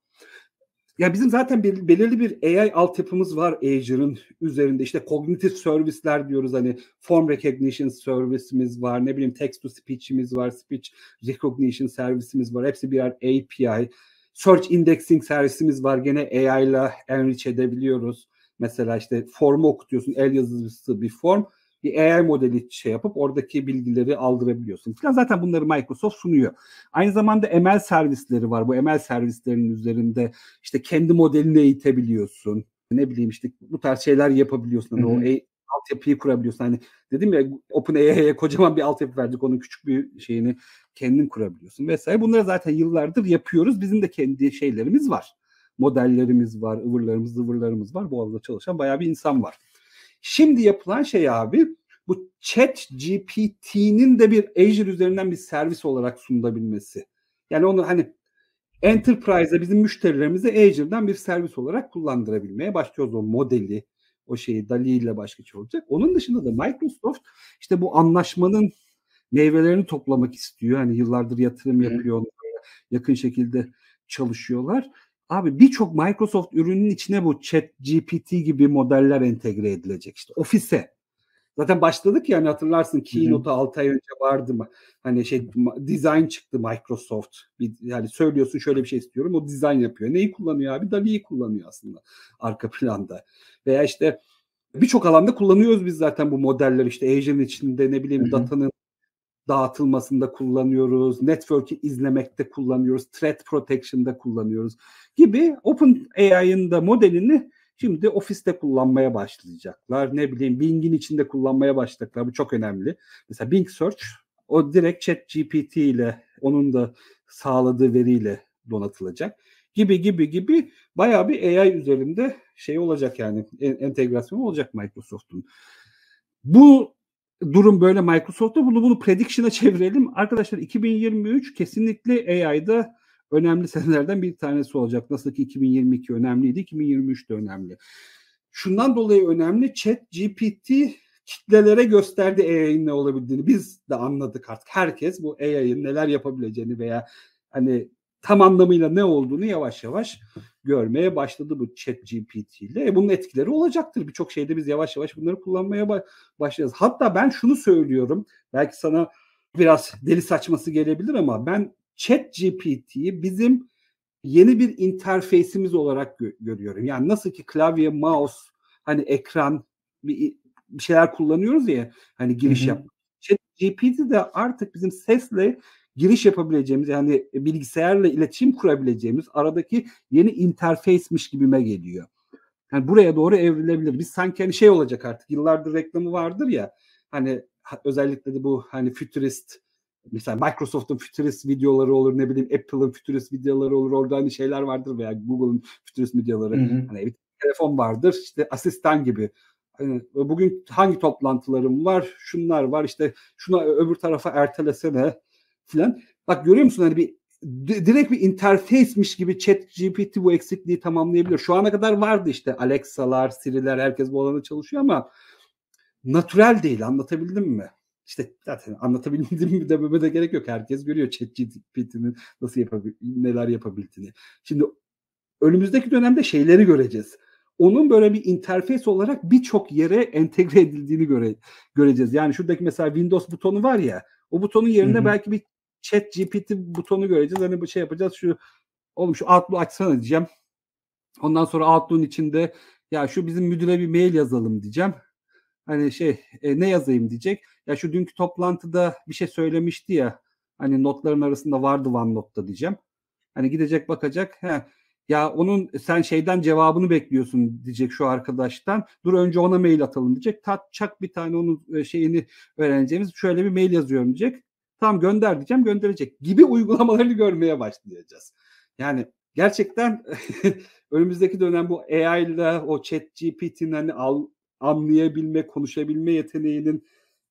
Ya bizim zaten belirli bir AI altyapımız var Azure'ın üzerinde. İşte cognitive servisler diyoruz, hani form recognition servisimiz var, ne bileyim text to speech'imiz var, speech recognition servisimiz var. Hepsi birer API. Search indexing servisimiz var. Gene AI ile enrich edebiliyoruz. Mesela işte formu okutuyorsun, el yazısı bir form. Bir AI modeli şey yapıp oradaki bilgileri aldırabiliyorsun falan. Zaten bunları Microsoft sunuyor. Aynı zamanda ML servisleri var. Bu ML servislerinin üzerinde işte kendi modelini eğitebiliyorsun. Ne bileyim işte bu tarz şeyler yapabiliyorsun. Hani o altyapıyı kurabiliyorsun. Hani dedim ya, OpenAI'ye kocaman bir altyapı verdik. Onun küçük bir şeyini kendin kurabiliyorsun vesaire. Bunları zaten yıllardır yapıyoruz. Bizim de kendi şeylerimiz var. Modellerimiz var, ıvırlarımız, zıvırlarımız var. Bu alanda çalışan bayağı bir insan var. Şimdi yapılan şey abi, bu ChatGPT'nin de bir Azure üzerinden bir servis olarak sunulabilmesi. Yani onu hani Enterprise'a, bizim müşterilerimize Azure'dan bir servis olarak kullandırabilmeye başlıyoruz o modeli. O şeyi DALL-E ile başka şey olacak. Onun dışında da Microsoft işte bu anlaşmanın meyvelerini toplamak istiyor. Hani yıllardır yatırım yapıyor, yakın şekilde çalışıyorlar. Abi birçok Microsoft ürünün içine bu ChatGPT gibi modeller entegre edilecek. İşte ofise. Zaten başladık ya, hani hatırlarsın Keynote'a 6 ay önce vardı mı? Hani şey design çıktı Microsoft. Yani söylüyorsun şöyle bir şey istiyorum, o design yapıyor. Neyi kullanıyor abi? DALL-E'yi kullanıyor aslında arka planda. Veya işte birçok alanda kullanıyoruz biz zaten bu modelleri. İşte Azure'ın içinde ne bileyim datanın dağıtılmasında kullanıyoruz, network'i izlemekte kullanıyoruz, threat protection'da kullanıyoruz gibi. OpenAI'ın da modelini şimdi ofiste kullanmaya başlayacaklar. Ne bileyim Bing'in içinde kullanmaya başlayacaklar. Bu çok önemli. Mesela Bing Search, o direkt ChatGPT ile, onun da sağladığı veriyle donatılacak. Gibi bayağı bir AI üzerinde şey olacak, yani entegrasyon olacak Microsoft'un. Bu durum böyle Microsoft'ta. Bunu prediction'a çevirelim. Arkadaşlar 2023 kesinlikle AI'da önemli senelerden bir tanesi olacak. Nasıl ki 2022 önemliydi, 2023 de önemli. Şundan dolayı önemli, ChatGPT kitlelere gösterdi AI'nin ne olabildiğini. Biz de anladık artık. Herkes bu AI'nin neler yapabileceğini veya hani tam anlamıyla ne olduğunu yavaş yavaş görmeye başladı bu ChatGPT ile. Bunun etkileri olacaktır. Birçok şeyde biz yavaş yavaş bunları kullanmaya başlayacağız. Hatta ben şunu söylüyorum. Belki sana biraz deli saçması gelebilir ama ben ChatGPT'yi bizim yeni bir interfeysimiz olarak görüyorum. Yani nasıl ki klavye, mouse, hani ekran bir şeyler kullanıyoruz ya, hani giriş yapmak. ChatGPT de artık bizim sesle giriş yapabileceğimiz, yani bilgisayarla iletişim kurabileceğimiz aradaki yeni interface'miş gibime geliyor. Yani buraya doğru evrilebilir. Biz sanki hani şey olacak artık, yıllardır reklamı vardır ya, hani özellikle de bu hani futurist, mesela Microsoft'un futurist videoları olur, ne bileyim Apple'ın futurist videoları olur, orada hani şeyler vardır veya Google'ın futurist videoları. Hani bir telefon vardır işte, asistan gibi. Yani bugün hangi toplantılarım var, şunlar var, işte şuna öbür tarafa ertelesene filan. Bak görüyor musun, hani bir direkt bir interface'miş gibi ChatGPT bu eksikliği tamamlayabilir. Şu ana kadar vardı işte Alexa'lar, Siri'ler, herkes bu alanda çalışıyor ama natürel değil, anlatabildim mi? İşte zaten anlatabildim mi dememe de gerek yok. Herkes görüyor ChatGPT'nin neler yapabildiğini. Şimdi önümüzdeki dönemde şeyleri göreceğiz. onun böyle bir interfeys olarak birçok yere entegre edildiğini göreceğiz. Yani şuradaki mesela Windows butonu var ya, o butonun yerine belki bir ChatGPT butonu göreceğiz. Hani bir şey yapacağız, şu oğlum şu Outlook'u açsana diyeceğim. Ondan sonra Outlook'un içinde ya şu bizim müdüre bir mail yazalım diyeceğim. Hani ne yazayım diyecek. Ya şu dünkü toplantıda bir şey söylemişti ya. Hani notların arasında vardı OneNote'da diyeceğim. Hani gidecek bakacak. Ya onun sen şeyden cevabını bekliyorsun diyecek şu arkadaştan. Dur önce ona mail atalım diyecek. Çak bir tane onun şeyini öğreneceğimiz. Şöyle bir mail yazıyorum diyecek. Tamam gönder diyeceğim, gönderecek gibi uygulamalarını görmeye başlayacağız. Yani gerçekten önümüzdeki dönem bu AI ile o ChatGPT'nin hani anlayabilme, konuşabilme yeteneğinin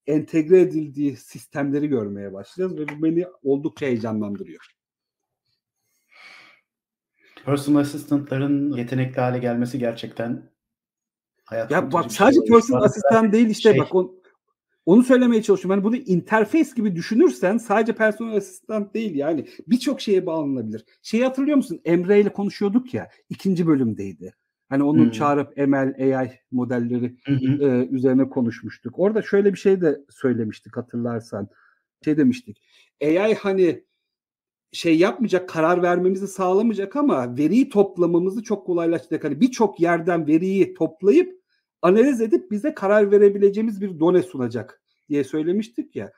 entegre edildiği sistemleri görmeye başlayacağız ve bu beni oldukça heyecanlandırıyor. Personal assistant'ların yetenekli hale gelmesi gerçekten hayat. Ya bak sadece personal asistan değil işte bak onu söylemeye çalışıyorum. Yani bunu interface gibi düşünürsen sadece personal asistan değil yani birçok şeye bağlanabilir. Hatırlıyor musun? Emre ile konuşuyorduk ya, 2. bölümdeydi. Hani onu çağırıp ML, AI modelleri üzerine konuşmuştuk. Orada şöyle bir şey de söylemiştik hatırlarsan. Demiştik. AI hani yapmayacak, karar vermemizi sağlamayacak ama veriyi toplamamızı çok kolaylaştıracak. Hani birçok yerden veriyi toplayıp analiz edip bize karar verebileceğimiz bir done sunacak diye söylemiştik ya.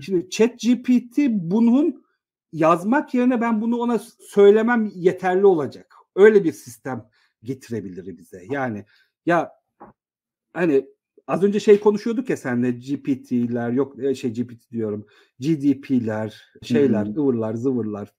Şimdi ChatGPT bunun yazmak yerine ben bunu ona söylemem yeterli olacak. Öyle bir sistem getirebilir bize. Yani ya hani az önce konuşuyorduk ya seninle, GPT'ler yok GPT diyorum, GDP'ler ıvırlar zıvırlar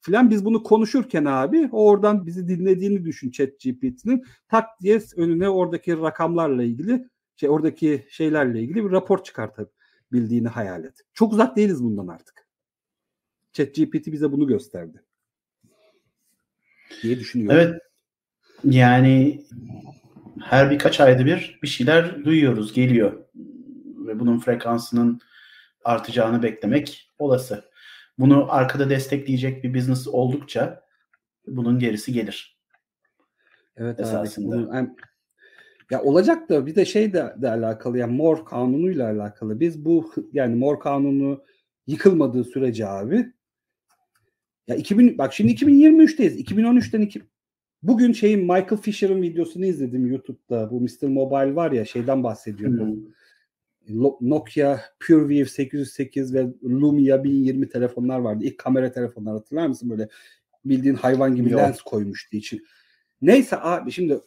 filan, biz bunu konuşurken abi oradan bizi dinlediğini düşün ChatGPT'nin, tak diye önüne oradaki rakamlarla ilgili oradaki şeylerle ilgili bir rapor çıkartabildiğini hayal et. Çok uzak değiliz bundan artık. ChatGPT bize bunu gösterdi diye düşünüyorum. Evet. Yani her birkaç ayda bir şeyler duyuyoruz, geliyor ve bunun frekansının artacağını beklemek olası. Bunu arkada destekleyecek bir business oldukça bunun gerisi gelir. Evet esasında. Abi, ya olacak da bir de de alakalı yani Moore kanunuyla alakalı. Biz bu yani Moore kanunu yıkılmadığı sürece abi ya 2000 bak şimdi 2023'teyiz. 2013'ten bugün Michael Fisher'ın videosunu izledim YouTube'da. Bu Mr. Mobile var ya, bahsediyor. Nokia PureWave 808 ve Lumia 1020 telefonlar vardı. İlk kamera telefonlar, hatırlar mısın? Böyle bildiğin hayvan gibi lens koymuştu için. Neyse abi şimdi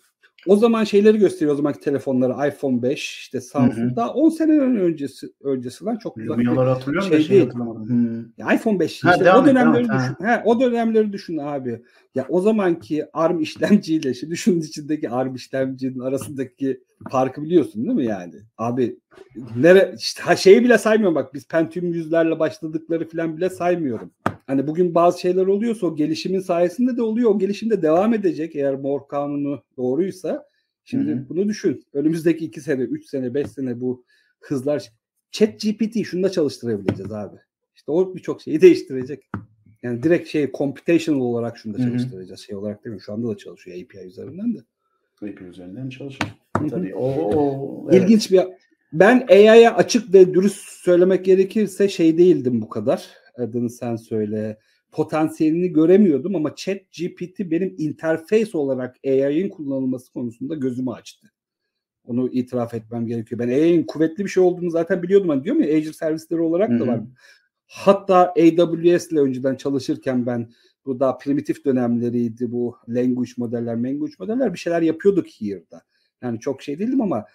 o zaman gösteriyor o zamanki telefonları. iPhone 5 Samsung'da 10 sene öncesinden çok güzel. Lumia'ları hatırlıyorum da hatırlamadım. iPhone 5 o dönemleri düşün. O dönemleri düşün abi. Ya o zamanki ARM işlemciyle şimdi şunun içindeki ARM işlemcinin arasındaki farkı biliyorsun değil mi yani? Abi bile saymıyorum bak, biz Pentium 100'lerle başladıkları falan bile saymıyorum. Hani bugün bazı şeyler oluyorsa o gelişimin sayesinde de oluyor. O gelişim de devam edecek eğer Moore kanunu doğruysa. Şimdi bunu düşün. Önümüzdeki 2 sene, 3 sene, 5 sene bu hızlar. ChatGPT'yi şunda çalıştırabileceğiz abi. O birçok şeyi değiştirecek. Yani direkt computational olarak şunda çalıştıracağız. Olarak değil mi? Şu anda da çalışıyor API üzerinden de. API üzerinden çalışıyor. Tabii. İlginç bir... Ben AI'ye açık ve dürüst söylemek gerekirse değildim bu kadar. Adını sen söyle. Potansiyelini göremiyordum ama ChatGPT benim interface olarak AI'nin kullanılması konusunda gözümü açtı. Onu itiraf etmem gerekiyor. Ben AI'nin kuvvetli bir şey olduğunu zaten biliyordum. Hani diyorum ya, Azure servisleri olarak da var. Hatta AWS ile önceden çalışırken ben, bu daha primitif dönemleriydi, bu language modeller bir şeyler yapıyorduk here'da. Yani çok değildim ama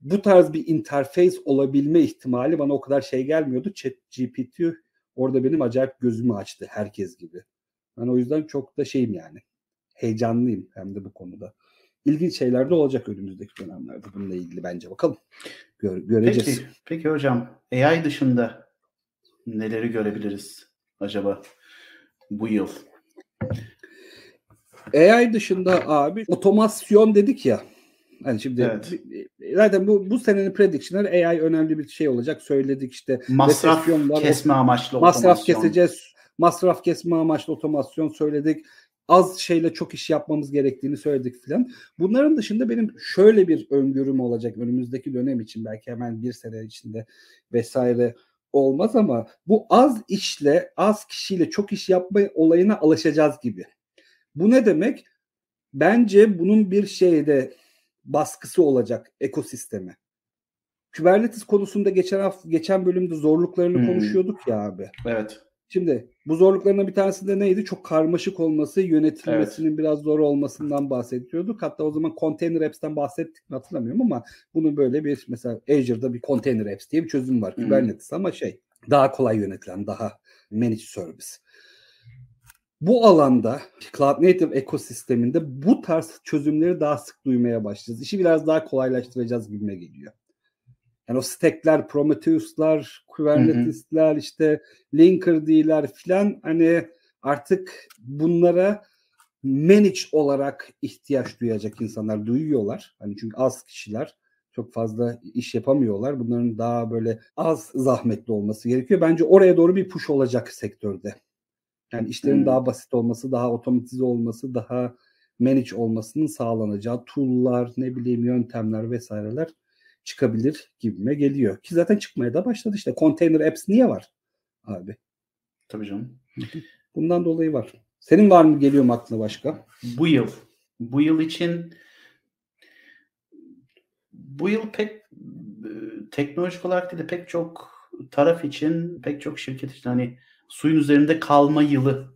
bu tarz bir interface olabilme ihtimali bana o kadar gelmiyordu. ChatGPT orada benim acayip gözümü açtı herkes gibi. Ben o yüzden çok da heyecanlıyım hem de bu konuda. İlginç şeyler de olacak önümüzdeki dönemlerde bununla ilgili bence. Bakalım. Göreceğiz. Peki hocam, AI dışında neleri görebiliriz acaba bu yıl? AI dışında abi otomasyon dedik ya. Yani şimdi zaten bu senenin prediction'ları AI önemli bir olacak söyledik masraf kesme amaçlı otomasyon. Masraf kesme amaçlı otomasyon söyledik. az şeyle çok iş yapmamız gerektiğini söyledik filan. Bunların dışında benim şöyle bir öngörüm olacak önümüzdeki dönem için, belki hemen bir sene içinde vesaire olmaz ama bu az işle, az kişiyle çok iş yapma olayına alışacağız gibi. Bu ne demek? Bence bunun bir şeyde baskısı olacak ekosisteme. Kubernetes konusunda geçen bölümde zorluklarını konuşuyorduk ya abi. Evet. Şimdi bu zorluklarından bir tanesi de neydi? Çok karmaşık olması, yönetilmesinin biraz zor olmasından bahsediyorduk. Hatta o zaman Container Apps'ten bahsettik mi hatırlamıyorum ama bunun böyle bir, mesela Azure'da bir Container Apps diye bir çözüm var. Kubernetes ama daha kolay yönetilen, daha managed service. Bu alanda Cloud Native ekosisteminde bu tarz çözümleri daha sık duymaya başlayacağız. İşi biraz daha kolaylaştıracağız gibime geliyor. Yani o stackler, Prometheus'lar, Kubernetes'ler, Linkerd'ler filan, hani artık bunlara manage olarak ihtiyaç duyacak insanlar, duyuyorlar. Hani çünkü az kişiler, çok fazla iş yapamıyorlar. Bunların daha böyle az zahmetli olması gerekiyor. Bence oraya doğru bir push olacak sektörde. Yani işlerin daha basit olması, daha otomatize olması, daha manage olmasının sağlanacağı tool'lar, yöntemler vesaireler çıkabilir gibime geliyor. Ki zaten çıkmaya da başladı işte. Container Apps niye var abi? Tabii canım. Bundan dolayı var. Senin var mı, geliyor mu aklına başka? Bu yıl için pek teknolojik olarak değil de pek çok taraf için, pek çok şirket için hani suyun üzerinde kalma yılı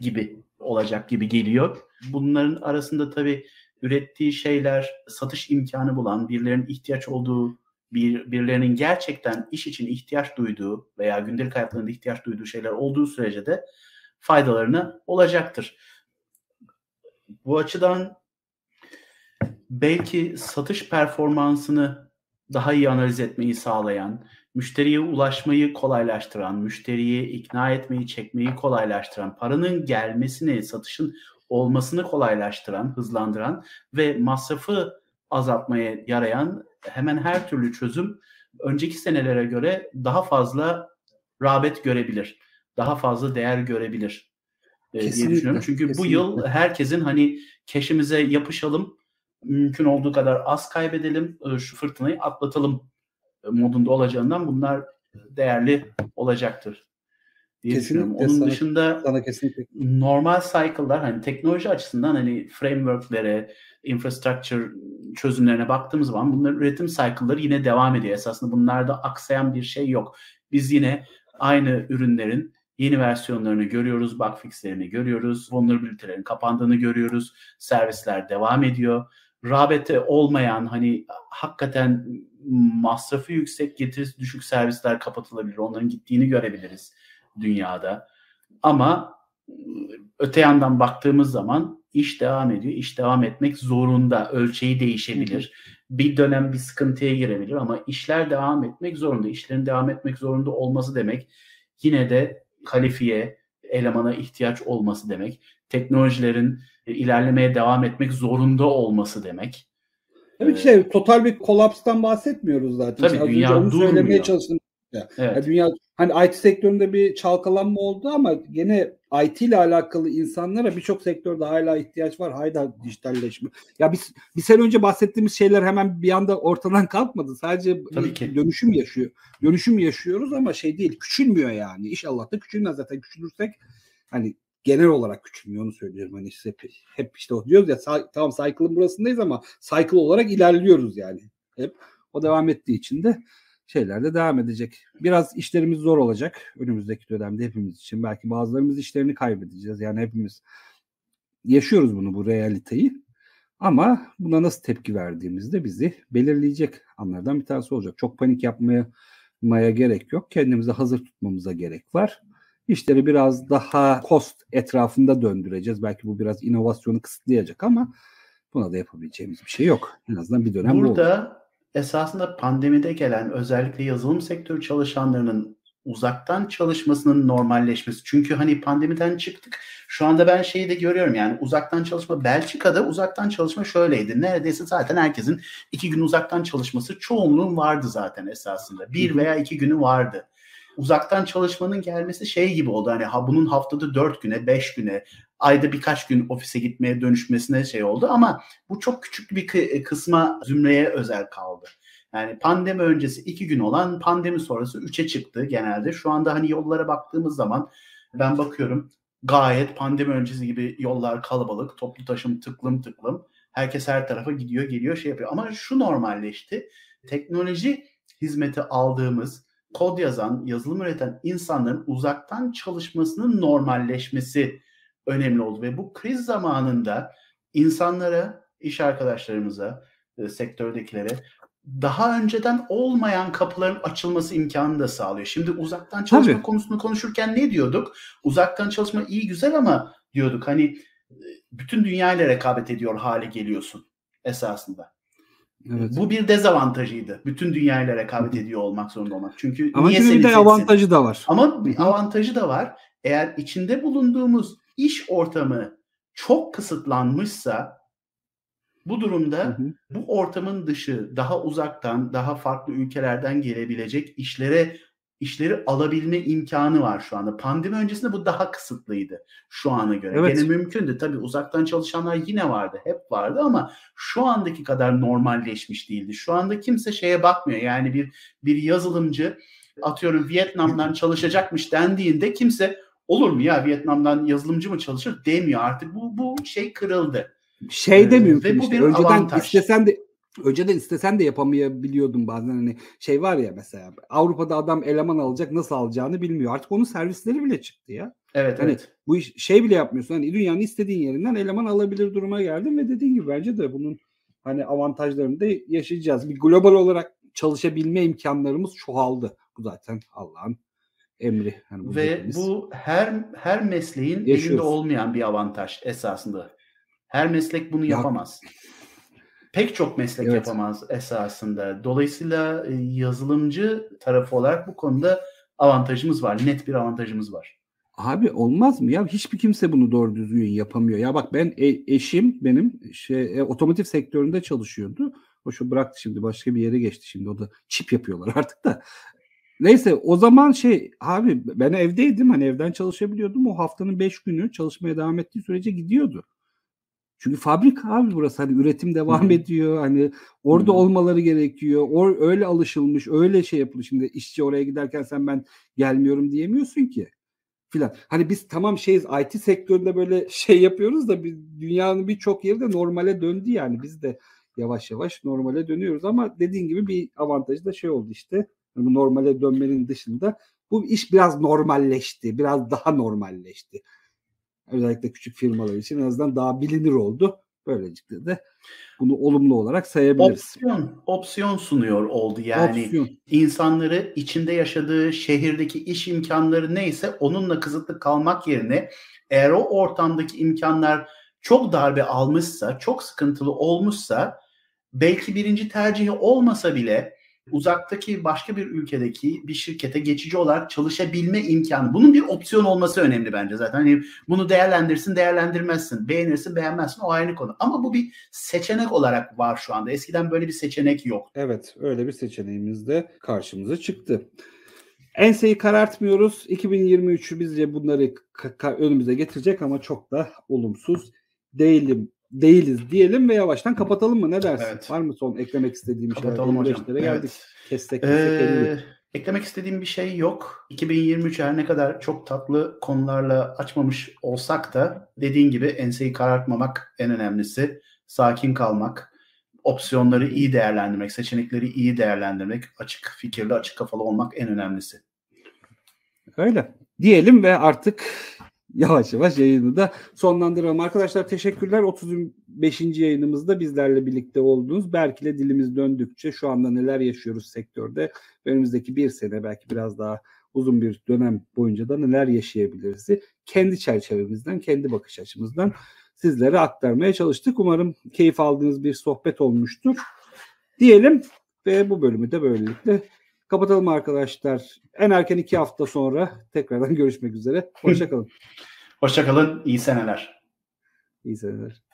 gibi olacak gibi geliyor. Bunların arasında tabii ürettiği şeyler satış imkanı bulan, birilerinin ihtiyaç olduğu, birilerinin gerçekten iş için ihtiyaç duyduğu veya gündelik hayatlarında ihtiyaç duyduğu şeyler olduğu sürece de faydalarına olacaktır. Bu açıdan belki satış performansını daha iyi analiz etmeyi sağlayan, müşteriye ulaşmayı kolaylaştıran, müşteriyi ikna etmeyi, çekmeyi kolaylaştıran, paranın gelmesini, satışın olmasını kolaylaştıran, hızlandıran ve masrafı azaltmaya yarayan hemen her türlü çözüm önceki senelere göre daha fazla rağbet görebilir. Daha fazla değer görebilir diye düşünüyorum. Çünkü bu yıl herkesin hani keşimize yapışalım, mümkün olduğu kadar az kaybedelim, şu fırtınayı atlatalım modunda olacağından bunlar değerli olacaktır diye düşünüyorum. Onun dışında normal cycle'lar, hani teknoloji açısından hani framework'lere, infrastructure çözümlerine baktığımız zaman bunların üretim cycle'ları yine devam ediyor. Esasında bunlarda aksayan bir şey yok. Biz yine aynı ürünlerin yeni versiyonlarını görüyoruz, bug fixlerini görüyoruz, vulnerability'lerin kapandığını görüyoruz, servisler devam ediyor. Rağbete olmayan, hani hakikaten masrafı yüksek, getirisi düşük servisler kapatılabilir. Onların gittiğini görebiliriz dünyada. Ama öte yandan baktığımız zaman iş devam ediyor. İş devam etmek zorunda. Ölçeği değişebilir. Bir dönem bir sıkıntıya girebilir ama işler devam etmek zorunda. İşlerin devam etmek zorunda olması demek yine de kalifiye elemana ihtiyaç olması demek. Teknolojilerin ilerlemeye devam etmek zorunda olması demek. Tabii ki total bir kolapstan bahsetmiyoruz zaten. Tabii dünya durmuyor. Evet. Yani dünya, hani IT sektöründe bir çalkalanma oldu ama gene IT ile alakalı insanlara birçok sektörde hala ihtiyaç var. Hayda dijitalleşme. Ya biz bir sene önce bahsettiğimiz şeyler hemen bir anda ortadan kalkmadı. Sadece dönüşüm yaşıyor. Dönüşüm yaşıyoruz ama değil, küçülmüyor yani. İnşallah da küçülmez, zaten küçülürsek hani genel olarak küçülmüyor, onu söylüyorum. Hani hep diyoruz ya, tamam cycle'ın burasındayız ama cycle olarak ilerliyoruz yani. Hep o devam ettiği için de şeyler de devam edecek. Biraz işlerimiz zor olacak önümüzdeki dönemde hepimiz için. Belki bazılarımız işlerini kaybedeceğiz. Yani hepimiz yaşıyoruz bunu, bu realiteyi. Ama buna nasıl tepki verdiğimizde bizi belirleyecek anlardan bir tanesi olacak. Çok panik yapmaya gerek yok. Kendimizi hazır tutmamıza gerek var. İşleri biraz daha cost etrafında döndüreceğiz. Belki bu biraz inovasyonu kısıtlayacak ama buna da yapabileceğimiz bir şey yok. En azından bir dönem bu olacak. Esasında pandemide gelen, özellikle yazılım sektörü çalışanlarının uzaktan çalışmasının normalleşmesi. Çünkü hani pandemiden çıktık. Şu anda ben de görüyorum yani, uzaktan çalışma, Belçika'da uzaktan çalışma şöyleydi. Neredeyse zaten herkesin 2 gün uzaktan çalışması, çoğunluğun vardı zaten esasında. 1 veya 2 günü vardı. uzaktan çalışmanın gelmesi şey gibi oldu. Hani bunun haftada 4 güne, 5 güne, ayda birkaç gün ofise gitmeye dönüşmesine şey oldu. Ama bu çok küçük bir kısma, zümreye özel kaldı. Yani pandemi öncesi 2 gün olan, pandemi sonrası 3'e çıktı genelde. Şu anda hani yollara baktığımız zaman ben bakıyorum, gayet pandemi öncesi gibi yollar kalabalık, toplu taşım tıklım tıklım. Herkes her tarafa gidiyor, geliyor, şey yapıyor. Ama şu normalleşti. Teknoloji hizmeti aldığımız, kod yazan, yazılım üreten insanların uzaktan çalışmasının normalleşmesi önemli oldu. Ve bu kriz zamanında insanlara, iş arkadaşlarımıza, sektördekilere daha önceden olmayan kapıların açılması imkanını da sağlıyor. Şimdi uzaktan çalışma Tabii. konusunu konuşurken ne diyorduk? Uzaktan çalışma iyi güzel ama diyorduk hani bütün dünyayla rekabet ediyor hale geliyorsun esasında. Evet. Bu bir dezavantajıydı. Bütün dünyayla rekabet ediyor olmak zorunda olmak. Çünkü ama niye senin avantajı da var. Ama bir avantajı da var. Eğer içinde bulunduğumuz iş ortamı çok kısıtlanmışsa bu durumda bu ortamın dışı daha uzaktan, daha farklı ülkelerden gelebilecek işleri alabilme imkanı var şu anda. Pandemi öncesinde bu daha kısıtlıydı şu ana göre. Evet. Gene mümkündü. Tabii uzaktan çalışanlar yine vardı, hep vardı ama şu andaki kadar normalleşmiş değildi. Şu anda kimse şeye bakmıyor. Yani bir yazılımcı atıyorum Vietnam'dan çalışacakmış dendiğinde kimse olur mu ya Vietnam'dan yazılımcı mı çalışır demiyor. Artık bu şey kırıldı. Şey de mümkün. Ve bu bir avantaj. Önceden istesen de yapamayabiliyordun bazen. Hani şey var ya mesela Avrupa'da adam eleman alacak, nasıl alacağını bilmiyor. Artık onun servisleri bile çıktı ya. Evet, hani evet. Bu iş şey bile yapmıyorsun. Hani dünyanın istediğin yerinden eleman alabilir duruma geldin ve dediğin gibi bence de bunun hani avantajlarını da yaşayacağız. Bir global olarak çalışabilme imkanlarımız çoğaldı. Bu zaten Allah'ın emri. Yani ve bu her mesleğin elinde olmayan bir avantaj esasında. Her meslek bunu yapamaz. Pek çok meslek evet. yapamaz esasında. Dolayısıyla yazılımcı tarafı olarak bu konuda avantajımız var. Net bir avantajımız var. Abi olmaz mı ya? Hiçbir kimse bunu doğru düzgün yapamıyor. Ya bak ben eşim benim otomotiv sektöründe çalışıyordu. O şu bıraktı şimdi başka bir yere geçti şimdi. O da çip yapıyorlar artık da. Neyse o zaman abi ben evdeydim. Hani evden çalışabiliyordum. O haftanın 5 günü çalışmaya devam ettiği sürece gidiyordu. Çünkü fabrika abi burası, hani üretim devam ediyor, hani orada olmaları gerekiyor, öyle alışılmış, öyle şey yapılıyor. Şimdi işçi oraya giderken sen ben gelmiyorum diyemiyorsun ki filan. Hani biz tamam şeyiz, IT sektöründe böyle şey yapıyoruz da dünyanın birçok yeri de normale döndü yani biz de yavaş yavaş normale dönüyoruz ama dediğin gibi bir avantajı da şey oldu işte bu normale dönmenin dışında bu iş biraz normalleşti, biraz daha normalleşti. Özellikle küçük firmalar için en azından daha bilinir oldu. Böylelikle de bunu olumlu olarak sayabiliriz. Opsiyon sunuyor oldu yani. İnsanları içinde yaşadığı şehirdeki iş imkanları neyse onunla kısıtlı kalmak yerine eğer o ortamdaki imkanlar çok darbe almışsa, çok sıkıntılı olmuşsa belki birinci tercihi olmasa bile uzaktaki başka bir ülkedeki bir şirkete geçici olarak çalışabilme imkanı. Bunun bir opsiyon olması önemli bence zaten. Hani bunu değerlendirsin, değerlendirmezsin. Beğenirsin, beğenmezsin. O aynı konu. Ama bu bir seçenek olarak var şu anda. Eskiden böyle bir seçenek yok. Evet, öyle bir seçeneğimiz de karşımıza çıktı. Enseyi karartmıyoruz. 2023'ü bizce bunları önümüze getirecek ama çok da olumsuz değiliz diyelim ve yavaştan kapatalım mı? Ne dersin? Evet. Var mı son eklemek istediğim şeyler? Kapatalım hocam. Geldik. Kestik. Eklemek istediğim bir şey yok. 2023 her ne kadar çok tatlı konularla açmamış olsak da dediğin gibi enseyi karartmamak en önemlisi. Sakin kalmak. Opsiyonları iyi değerlendirmek. Seçenekleri iyi değerlendirmek. Açık fikirli, açık kafalı olmak en önemlisi. Öyle. Diyelim ve artık yavaş yavaş yayını da sonlandıralım. Arkadaşlar teşekkürler. 35. yayınımızda bizlerle birlikte oldunuz. Belki de dilimiz döndükçe şu anda neler yaşıyoruz sektörde. Önümüzdeki bir sene belki biraz daha uzun bir dönem boyunca da neler yaşayabiliriz. Kendi çerçevemizden, kendi bakış açımızdan sizlere aktarmaya çalıştık. Umarım keyif aldığınız bir sohbet olmuştur diyelim ve bu bölümü de böylelikle kapatalım arkadaşlar. En erken 2 hafta sonra tekrardan görüşmek üzere. Hoşça kalın. Hoşça kalın. İyi seneler. İyi seneler.